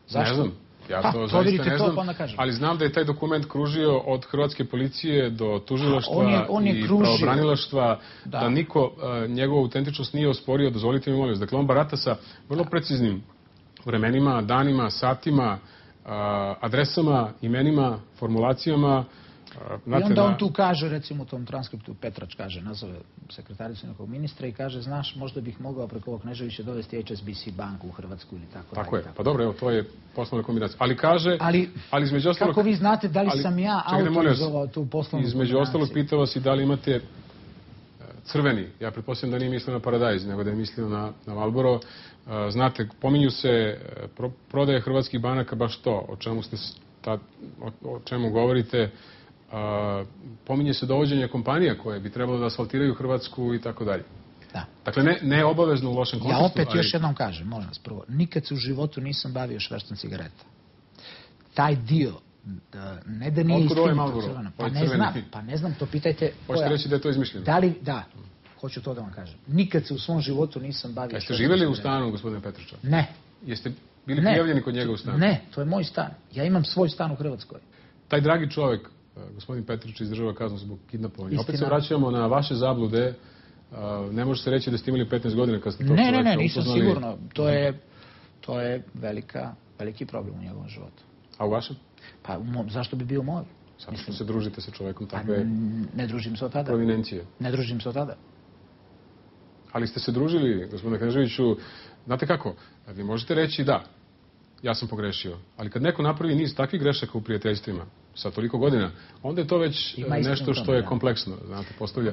Zašto? Ne znam. Ja to zaista ne znam, ali znam da je taj dokument kružio od hrvatske policije do tužilaštva i pravobranilaštva, da niko njegovu autentičnost nije osporio, dozvolite mi molim vas. Dakle, on barata sa vrlo preciznim vremenima, danima, satima, adresama, imenima, formulacijama. I onda on tu kaže, recimo u tom transkriptu, Petrač kaže, nazove sekretaricu nekog ministra i kaže, znaš, možda bih mogao preko ovog Kneževića dovesti H S B C banku u Hrvatsku ili tako. Tako je, pa dobro, evo, to je poslovna kombinacija. Ali kaže, ali između ostalog... Kako vi znate da li sam ja autorizovao tu poslovnu kombinaciju? Između ostalog, pitao vas i da li imate crveni, ja pretpostavljam da nije mislio na Paradajz, nego da je mislio na Malboro. Znate, pominju se prodaje hrvatskih banaka, baš to, o čemu govorite. Pominje se dovođenje kompanija koje bi trebalo da asfaltiraju Hrvatsku i tako dalje. Dakle, ne je obavezno u lošem kontekstu. Ja opet još jednom kažem, molim vas prvo, nikad se u životu nisam bavio švercom cigareta. Taj dio, ne da nije istinito crveno, pa ne znam, to pitajte... Hoćete reći da je to izmišljeno? Da, hoću to da vam kažem. Nikad se u svom životu nisam bavio švercom cigareta. Jeste živeli u stanu, gospodine Petrača? Ne. Jeste bili prijavljeni kod njega u stanu? Ne, to je moj stan. Ja imam svoj stan u Hrvatskoj. Taj dragi čovjek, gospodin Petrač, izdržava kaznu zbog kidnapovanja. Opet se vraćamo na vaše zablude. Ne može se reći da ste imali petnaest godina kad ste to čovjeka upoznali. Ne, ne, ne, nisam sigurno. To je veliki problem u njegovom životu. A u vašem? Pa zašto bi bio moj? Zato što se družite sa čovjekom takve... Ne družim se od tada. Provinencije. Ne družim se od tada. Ali ste se družili, gospodine Kneževiću. Znate kako? Vi možete reći da, ja sam pogrešio. Ali kad neko napravi niz takvih grešaka u prijateljstvima sa toliko godina, onda je to već nešto što je kompleksno.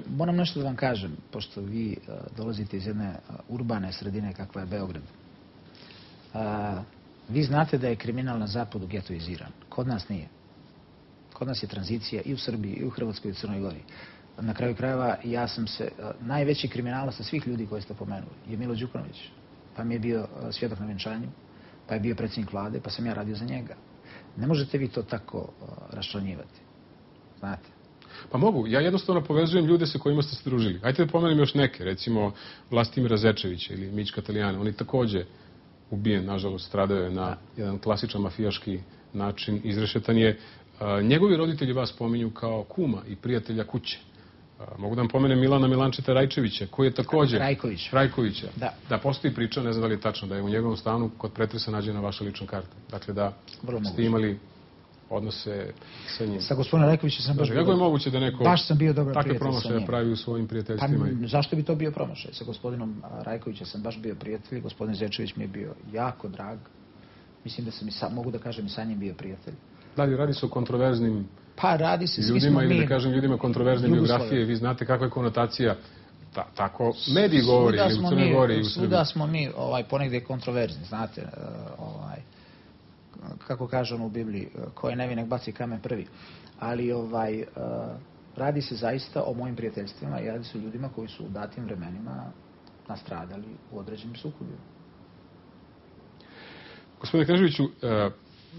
Moram nešto da vam kažem, pošto vi dolazite iz jedne urbane sredine kakva je Beograd. Vi znate da je kriminal na zapadu getoiziran. Kod nas nije. Kod nas je tranzicija i u Srbiji, i u Hrvatskoj, i u Crnoj Gori. Na kraju krajeva, ja sam se... Najveći kriminalac sa svih ljudi koje ste pomenuli je Milo Đukanović. Pa mi je bio svjedok na venčanju, pa je bio predsjednik vlade, pa sam ja radio za njega. Ne možete vi to tako raščlanjivati. Znate? Pa mogu. Ja jednostavno povezujem ljude sa kojima ste se družili. Ajde da pomenem još neke. Recimo Vlastimira Zečevića ili Mićka Talijana. On je također ubijen, nažalost, stradao je na jedan klasičan mafijaški način. Izrešetan je. Njegovi roditelji vas pominju kao kuma i prijatelja kuće. Mogu da vam pomenem Milana Milančeta Rajčevića, koji je također... Rajkovića. Rajkovića. Da. Da postoji priča, ne znam da li je tačno, da je u njegovom stanu kod pretresa nađena vaša lična karta. Dakle, da ste imali odnose sa njim. Sa gospodina Rajkovića sam baš... Kako je moguće da neko takve promašaje pravi u svojim prijateljstvima? Zašto bi to bio promašaj? Sa gospodinom Rajkovića sam baš bio prijatelj, gospodin Zečević mi je bio jako drag. Mislim da sam i sa, mogu da kažem, i sa njim bio prijatelj. Da li radi se o kontroverznim ljudima ili da kažem ljudima kontroverzne biografije? Vi znate kakva je konotacija, tako mediji govori ili u Crnoj Gori i u Srbiji. Svuda smo mi ponegde kontroverzni, znate, kako kaže ono u Bibliji, ko je nevinak baci kamen prvi. Ali radi se zaista o mojim prijateljstvima i radi se o ljudima koji su u datim vremenima nastradali u određenim sukobima. Gospodine Kneževiću,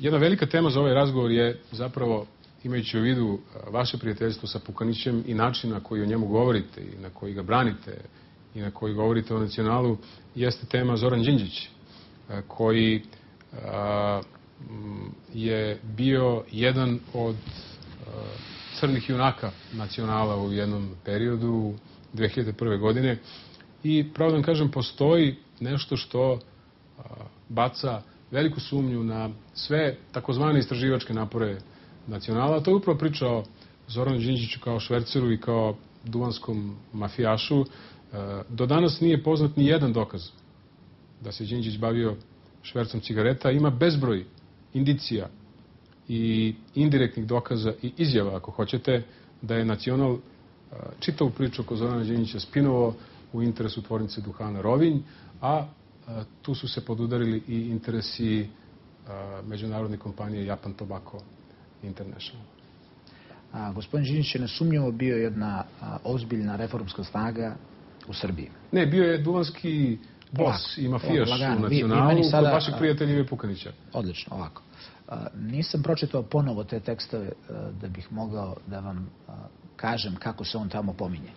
jedna velika tema za ovaj razgovor je zapravo, imajući u vidu vaše prijateljstvo sa Pukanićem i način na koji o njemu govorite i na koji ga branite i na koji govorite o nacionalu, jeste tema Zoran Đinđić, koji je bio jedan od crnih junaka nacionala u jednom periodu dve hiljade prve. godine. I pravo da vam kažem, postoji nešto što baca veliku sumnju na sve takozvane istraživačke napore nacionala. To je upravo priča o Zoranu Đinđiću kao šverceru i kao duvanskom mafijašu. Do danas nije poznat ni jedan dokaz da se Đinđić bavio švercom cigareta. Ima bezbroj indicija i indirektnih dokaza i izjava, ako hoćete, da je nacional čitavu priču oko Zorana Đinđića spinovao u interesu tvornice Duhana Rovinj, a tu su se podudarili i interesi međunarodne kompanije Japan Tobacco International. Gospodin Đinđić je nesumnjivo bio jedna ozbiljna reformska snaga u Srbiji. Ne, bio je duvanski Bos i mafijaš u Nacionalu kod vašeg prijatelja Ive Pukanića. Odlično, ovako. Nisam pročitao ponovo te tekstove da bih mogao da vam kažem kako se on tamo pominje.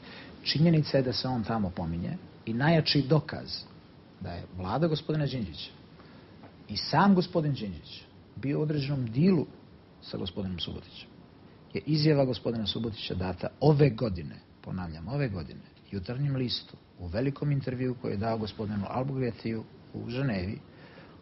Činjenica je da se on tamo pominje i najjači dokaz da je vlada gospodina Đinđića i sam gospodin Đinđić bio u određenom dilu sa gospodinom Subotićem je izjava gospodina Subotića data ove godine, ponavljam, ove godine, Jutarnjem listu, u velikom intervju koji je dao gospodinu Albuquerqueu u Ženevi,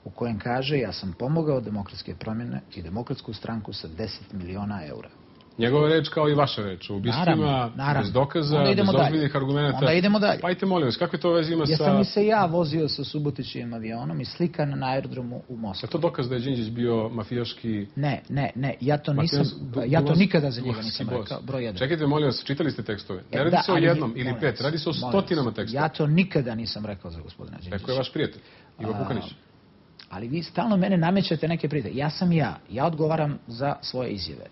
u kojem kaže: ja sam pomogao demokratske promjene i demokratsku stranku sa deset miliona eura. Njegova reč kao i vaša reč, u ubistvima, bez dokaza, bez ozbiljnih argumenta. Onda idemo dalje. Pa ajte, molim vas, kakve to veze ima sa... Jesam li se ja vozio sa Subotićevim avionom i slikan na aerodromu u Moskvi? Je to dokaz da je Đinđić bio mafijaški... Ne, ne, ne, ja to nisam, ja to nikada za njega nisam rekao, broj jedan. Čekajte, molim vas, čitali ste tekstove. Ne radi se o jednom ili pet, radi se o stotinama tekstova. Ja to nikada nisam rekao za gospodina Đinđića. Rekao je vaš prijatelj, Ivo Pukanić. Ali vi stalno mene namećete neke prijatelje. Ja sam ja, ja odgovaram za svoje izjave.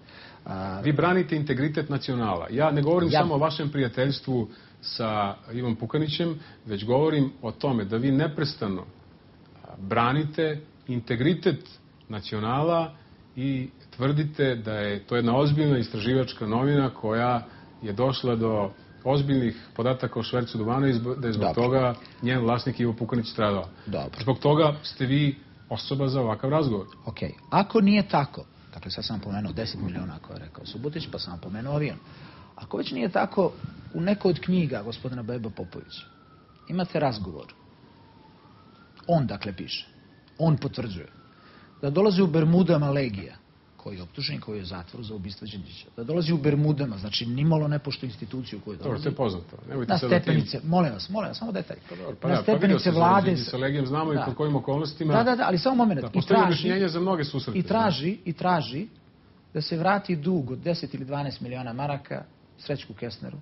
Vi branite integritet Nacionala. Ja ne govorim samo o vašem prijateljstvu sa Ivom Pukanićem, već govorim o tome da vi neprestano branite integritet Nacionala i tvrdite da je to jedna ozbiljna istraživačka novina koja je došla do ozbiljnih podataka o švercu duvana i da je zbog toga njen vlasnik Ivo Pukanić stradao. Zbog toga ste vi osoba za ovakav razgovor. Ok, ako nije tako, dakle, sad sam pomenuo deset miliona, ako je rekao Subotić, pa sam pomenuo avion. Ako već nije tako, u nekoj od knjiga gospodina Beba Popovića imate razgovor. On, dakle, piše, on potvrđuje da dolazi u Bermudama Legija, koji je optužen, koji je zatvor za ubistvo Đinđića, da dolazi u Bermudama, znači nimalo ne pošto instituciju koju dolazi. Dobro, to je poznato. Na stepenice, molim vas, molim vas, samo detalj. Na stepenice vlade... Sa Legijom znamo i pod kojim okolnostima... Da, da, da, ali samo moment. Da postoji objašnjenje za mnoge susrete. I traži, i traži da se vrati dug od deset ili dvanaest miliona maraka Srećku Kesneru,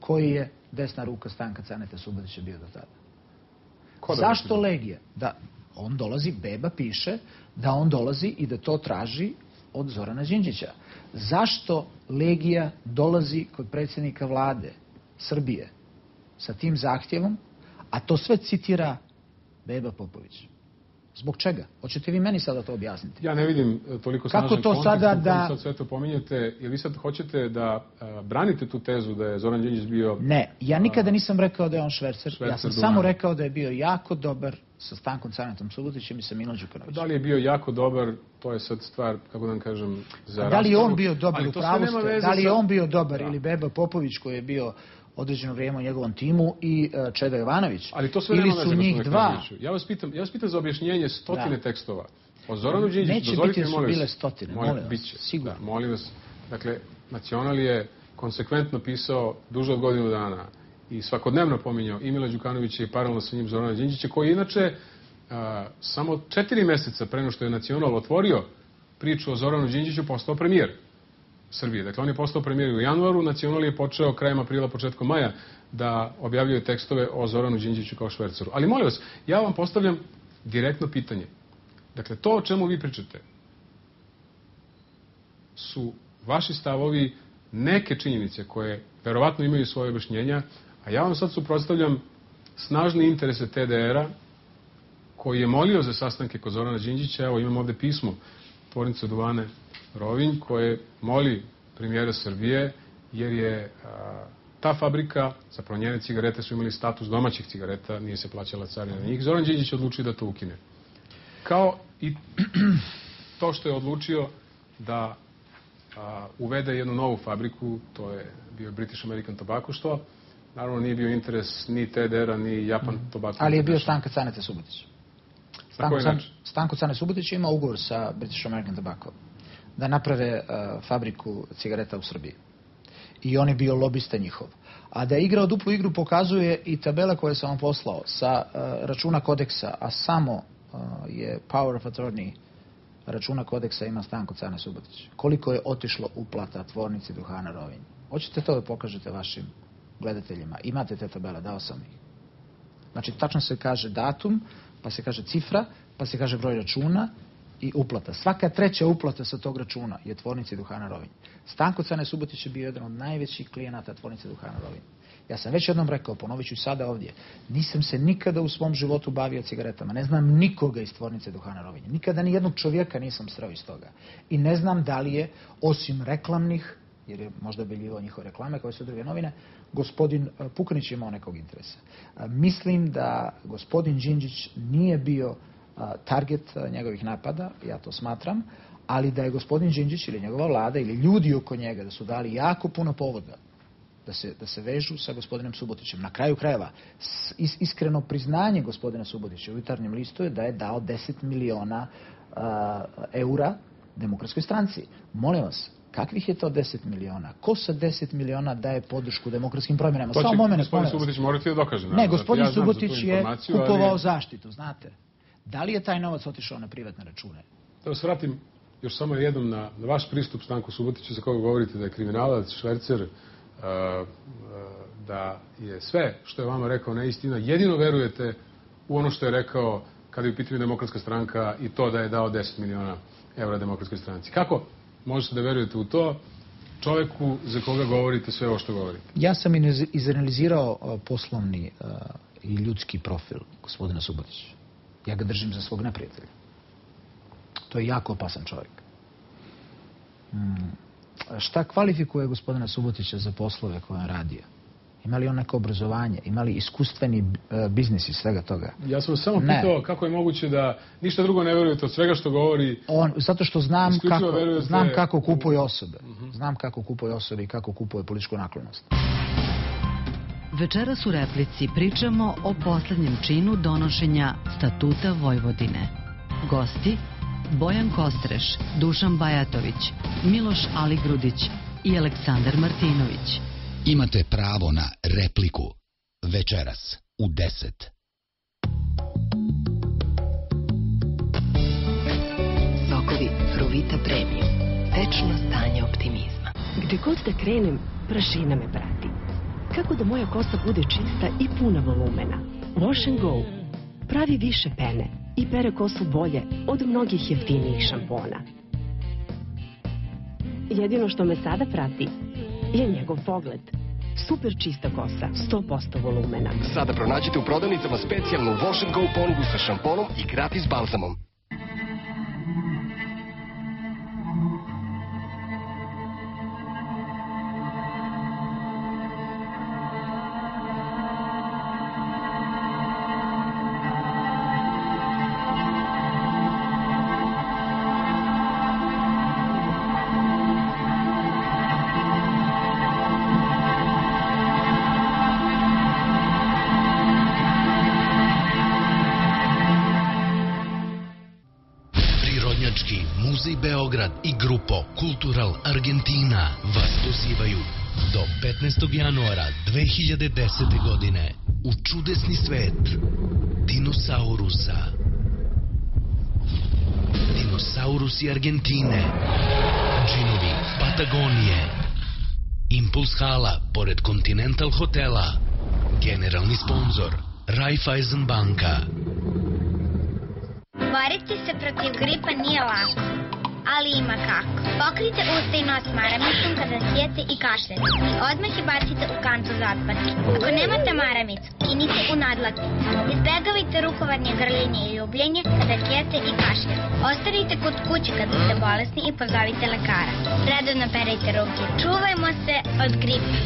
koji je desna ruka Stanka Caneta Subadića bio do tada. Zašto Legija? Da... On dolazi, Beba piše, da on dolazi i da to traži od Zorana Đinđića. Zašto Legija dolazi kod predsjednika vlade Srbije sa tim zahtjevom, a to sve citira Beba Popović? Zbog čega? Hoćete vi meni sada to objasniti? Ja ne vidim toliko snažan kontekst u kojem sad sve to pominjete. Ili vi sad hoćete da branite tu tezu da je Zoran Đinđić bio... Ne, ja nikada nisam rekao da je on švercer. Ja sam samo rekao da je bio jako dobar sa Stankom Canetom Subutićem i sa Milom Đukanovićem. Da li je bio jako dobar, to je sad stvar, kako da vam kažem, za raspravu. Da li je on bio dobar u pravostu, da li je on bio dobar ili Beba Popović koji je bio određeno vrijeme u njegovom timu i Čeda Jovanović. Ali to sve nema veze, gospodine Kneževiću. Ja vas pitam, ja vas pitam za objašnjenje stotine tekstova. O Zoranu Đinđiću, dozvolite mi, molim vas. Neće biti da su bile stotine, molim vas, sigurno. Molim vas, dakle, Nacional je konsekventno pisao duže od godinu dana i svakodnevno pominjao i Mila Đukanovića i paralelno sa njim Zorana Đinđića, koji je inače samo četiri meseca pre nego što je Nacional otvorio priču o Zoranu Đinđiću postao premijer Srbije. Dakle, on je postao premijer u januaru, Nacional je počeo krajem aprila, početkom maja da objavljuje tekstove o Zoranu Đinđiću kao šverceru. Ali molim vas, ja vam postavljam direktno pitanje. Dakle, to o čemu vi pričate su vaši stavovi, neke činjenice koje verovatno imaju svoje objašnjenja, a ja vam sad suprotstavljam snažne interese T D R-a koji je molio za sastanke kod Zorana Đinđića. Evo, imam ovde pismo Tvornice Duhana Rovinj koje moli premijera Srbije jer je ta fabrika, zapravo njene cigarete su imali status domaćih cigareta, nije se plaćala carina na njih. Zoran Đinđić odlučio da to ukine. Kao i to što je odlučio da uvede jednu novu fabriku, to je bio British American Tobacco, što naravno nije bio interes ni T D R-a, ni Japan Tobacco. Ali je bio Stanka Caneta Subotić. Na koji način? Stanko Cane Subotić ima ugovor sa British American Tobacco da naprave fabriku cigareta u Srbiji. I on je bio lobista njihov. A da je igrao duplu igru pokazuje i tabela koja sam vam poslao sa računa Kodeksa, a samo je Power of Attorney računa Kodeksa ima Stanko Cane Subotić. Koliko je otišlo uplata Tvornici Duhana Rovinj? Hoćete to da pokažete vašim gledateljima? Imate te tabele, dao sam ih. Znači, tačno se kaže datum, pa se kaže cifra, pa se kaže broj računa i uplata. Svaka treća uplata sa tog računa je Tvornici Duhana Rovinj. Stanko Cane Subotić je bio jedan od najvećih klijenata Tvornice Duhana Rovinj. Ja sam već jednom rekao, ponovit ću sada ovdje, nisam se nikada u svom životu bavio cigaretama. Ne znam nikoga iz Tvornice Duhana Rovinja. Nikada ni jednog čovjeka nisam sreo iz toga. I ne znam da li je, osim reklamnih, jer je možda objavljivao njihove reklame koje su druge novine, gospodin Pukanić imao nekog interesa. Mislim da gospodin Đinđić nije bio target njegovih napada, ja to smatram, ali da je gospodin Đinđić ili njegova vlada ili ljudi oko njega da su dali jako puno povoda da se, da se vežu sa gospodinem Subotićem. Na kraju krajeva, is, iskreno priznanje gospodina Subotića u Jutarnjem listu je da je dao deset miliona uh, eura Demokratskoj stranci. Molim vas, kakvih je to deset miliona? Ko sa deset miliona daje podršku demokratskim promjenama? To će gospodin Subotić morati da dokaže. Ne, gospodin Subotić je kupovao zaštitu, znate. Da li je taj novac otišao na privatne račune? Da vas vratim još samo jednom na vaš pristup Stanku Subotiću, za koga govorite da je kriminalac, švercer, da je sve što je vama rekao neistina. Jedino verujete u ono što je rekao kada je u pitanju Demokratska stranka i to da je dao deset miliona evra Demokratskoj stranci. Kako možete da verujete u to čoveku za koga govorite sve ovo što govorite? Ja sam izanalizirao poslovni i ljudski profil gospodina Subotića. Ja ga držim za svog neprijatelja. To je jako opasan čovjek. Šta kvalifikuje gospodina Subotića za poslove koje on radio? Ima li on neko obrazovanje? Ima li iskustveni biznis iz svega toga? Ja sam samo pitao kako je moguće da ništa drugo ne verujete od svega što govori. Zato što znam kako kupuje osobe. Znam kako kupuje osobe i kako kupuje političku naklonost. Večeras u replici pričamo o poslednjem činu donošenja Statuta Vojvodine. Gosti Bojan Kostreš, Dušan Bajatović, Miloš Aligrudić i Aleksandar Martinović. Imate pravo na repliku. Večeras u deset. Sokovi Fruvita Premium. Večno stanje optimizma. Gde god da krenem, prašina me prati. Kako da moja kosa bude čista i puna volumena? Wash and Go pravi više pene i pere kosu bolje od mnogih jeftinijih šampona. Jedino što me sada prati je njegov pogled. Super čista kosa, sto posto volumena. Sada pronađite u prodavnicama specijalnu Wash and Go ponudu sa šamponom i gratis balzamom. I Grupo Cultural Argentina vas pozivaju do petnaestog januara dve hiljade desete. godine u čudesni svet dinosaurusa. Dinosaurusi Argentine, džinovi Patagonije, Impuls Hala pored Continental hotela, generalni sponzor Raiffeisen banka. Boriti se protiv gripa nije lako. Ali ima kako. Pokrijte usta i nos maramicom kada slijete i kašljete. Odmah je bacite u kantu za otpadke. Ako nemate maramicu, kinite u nadlakticu. Izbegavajte rukovodnje, grljenje i ljubljenje kada slijete i kašljete. Ostanite kod kuće kada ste bolesni i pozovite lekara. Redovno perajte ruke. Čuvajmo se od gripa.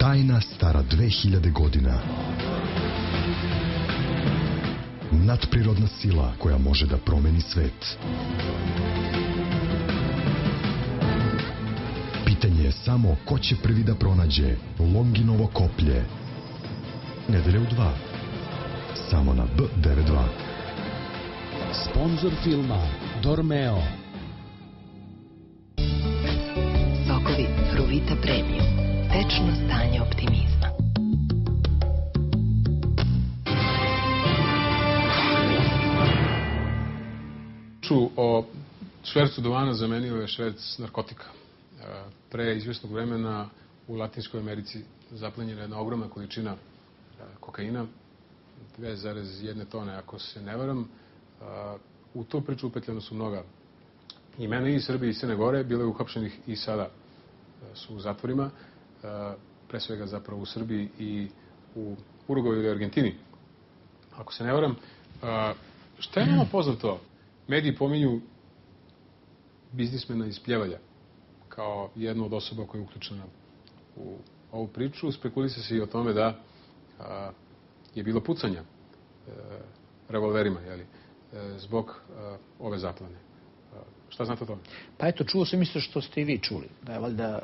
Tajna stara dve hiljade godina. Nadprirodna sila koja može da promeni svet. Pitanje je samo ko će prvi da pronađe Longinovo koplje. Nedelja u dva. Samo na B devedeset dva. Sponzor filma Dormeo. Sokovi Fruvita Premium. Večno stanje optimizma. Ču o švercu duvana zamenio je šverc narkotika. Pre izvjesnog vremena u Latinskoj Americi zaplenjena jedna ogromna količina kokaina, dve zarez jedna tone, ako se ne varam. U to priču upetljeno su mnoga imena i Srbije i Crne Gore, bile uhapšenih i sada su u zatvorima, pre svega zapravo u Srbiji i u Uruguaju ili Argentini, ako se ne varam. Šta je nama poznato? Mediji pominju biznismena iz Pljevalja kao jednu od osoba koja je uključena u ovu priču. Spekulisa se i o tome da je bilo pucanja revolverima, jeli, zbog ove zaplane. Šta znate o tome? Pa eto, čuo sam isto što ste i vi čuli. Da je valjda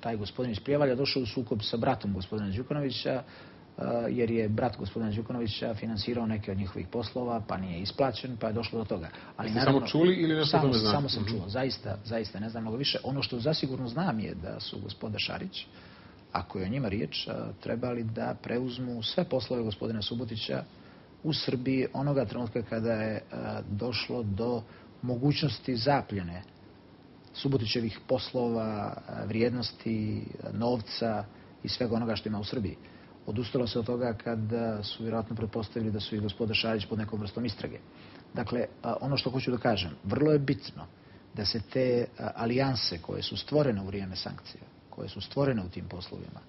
taj gospodin iz Pljevalja došao u sukob sa bratom gospodina Đukanovića, jer je brat gospodina Đukanovića finansirao neke od njihovih poslova, pa nije isplaćen, pa je došlo do toga. Ali naravno, samo čuli ili nešto o tome znate? Samo sam čuo, zaista, zaista, ne znam mnogo više. Ono što zasigurno znam je da su gospoda Šarić, ako je o njima riječ, trebali da preuzmu sve poslove gospodina Subotića u Srbiji onoga trenutka kada je došlo do mogućnosti zapljene Subotićevih poslova, vrijednosti, novca i svega onoga što ima u Srbiji. Odustalo se od toga kada su vjerojatno pretpostavili da su i gospoda Šarić pod nekom vrstom istrage. Dakle, ono što hoću da kažem, vrlo je bitno da se te alijanse koje su stvorene u vrijeme sankcija, koje su stvorene u tim poslovima,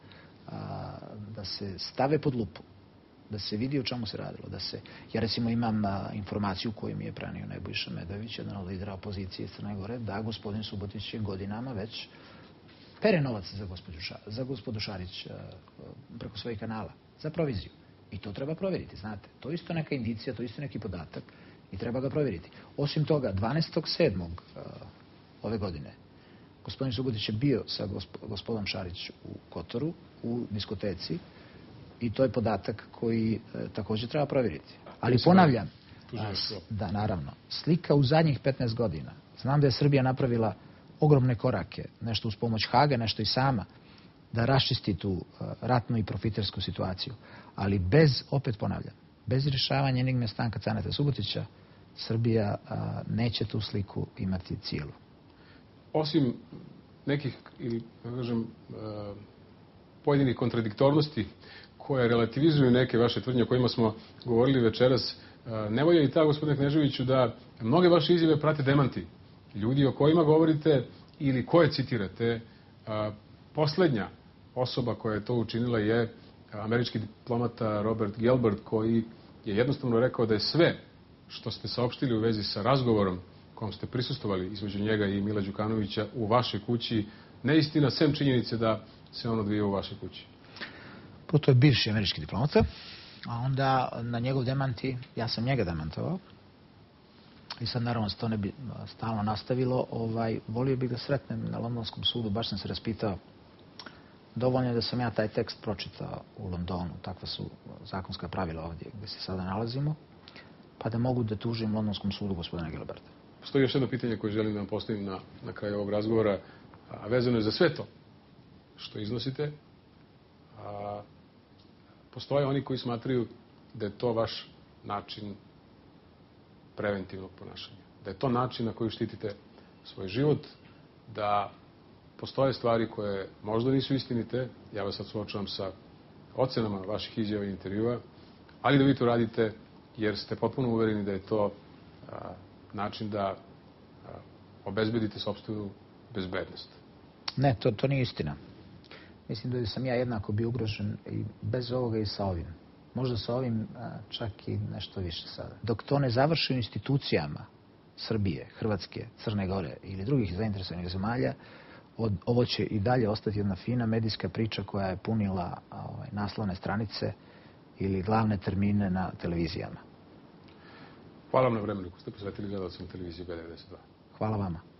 da se stave pod lupu, da se vidi o čemu se radilo. Da se, ja recimo imam informaciju koju mi je prenio Nebojša Medović, jedan od lidera opozicije iz Crne Gore, da gospodin Subotić je godinama već pere novac za gospodu Šarić preko svojih kanala, za proviziju. I to treba provjeriti, znate. To je isto neka indicija, to je isto neki podatak i treba ga provjeriti. Osim toga, dvanaestog sedmog ove godine, gospodin Subotić je bio sa gospodom Šarić u Kotoru, u diskoteci, i to je podatak koji također treba provjeriti. Ali ponavljam, da, naravno, slika u zadnjih petnaest godina, znam da je Srbija napravila ogromne korake, nešto uz pomoć Haga, nešto i sama, da raščisti tu ratnu i profitersku situaciju. Ali bez, opet ponavljam, bez rješavanja enigme Stanka Caneta Subotića, Srbija neće tu sliku imati cijelu. Osim nekih, ili da kažem, pojedinih kontradiktornosti koje relativizuju neke vaše tvrdnje o kojima smo govorili večeras, nevolja i ta, gospodine Kneževiću, da mnoge vaše izjave prate demanti ljudi o kojima govorite ili koje citirate. Poslednja osoba koja je to učinila je američki diplomata Robert Gilbert, koji je jednostavno rekao da je sve što ste saopštili u vezi sa razgovorom kom ste prisustovali između njega i Mila Đukanovića u vašoj kući neistina, sem činjenice da se on odvija u vašoj kući. Prvo, to je bivši američki diplomata, a onda na njegov demanti, ja sam njega demantovao, i sad naravno se to ne bi stalno nastavilo, volio bih da sretnem na Londonskom sudu, baš sam se raspitao, dovoljno je da sam ja taj tekst pročitao u Londonu, takva su zakonska pravila ovdje gdje se sada nalazimo, pa da mogu da tužim Londonskom sudu gospodina Gilberta. Postoji još jedno pitanje koje želim da vam postavim na kraju ovog razgovora, a vezano je za sve to što iznosite. Postoje oni koji smatraju da je to vaš način preventivnog ponašanja. Da je to način na koji štitite svoj život, da postoje stvari koje možda nisu istinite, ja vas sad suočavam sa ocenama vaših izjava i intervjua, ali da vi to radite jer ste potpuno uvereni da je to način da obezbedite sopstvenu bezbednost. Ne, to nije istina. Mislim da sam ja jednako bio ugrožen i bez ovoga i sa ovim. Možda sa ovim čak i nešto više sada. Dok to ne završi u institucijama Srbije, Hrvatske, Crne Gore ili drugih zainteresovanih zemalja, ovo će i dalje ostati jedna fina medijska priča koja je punila naslovne stranice ili glavne termine na televizijama. Hvala vam na vremenu koji ste posvetili gledalcima televizije B devedeset dva. Hvala vama.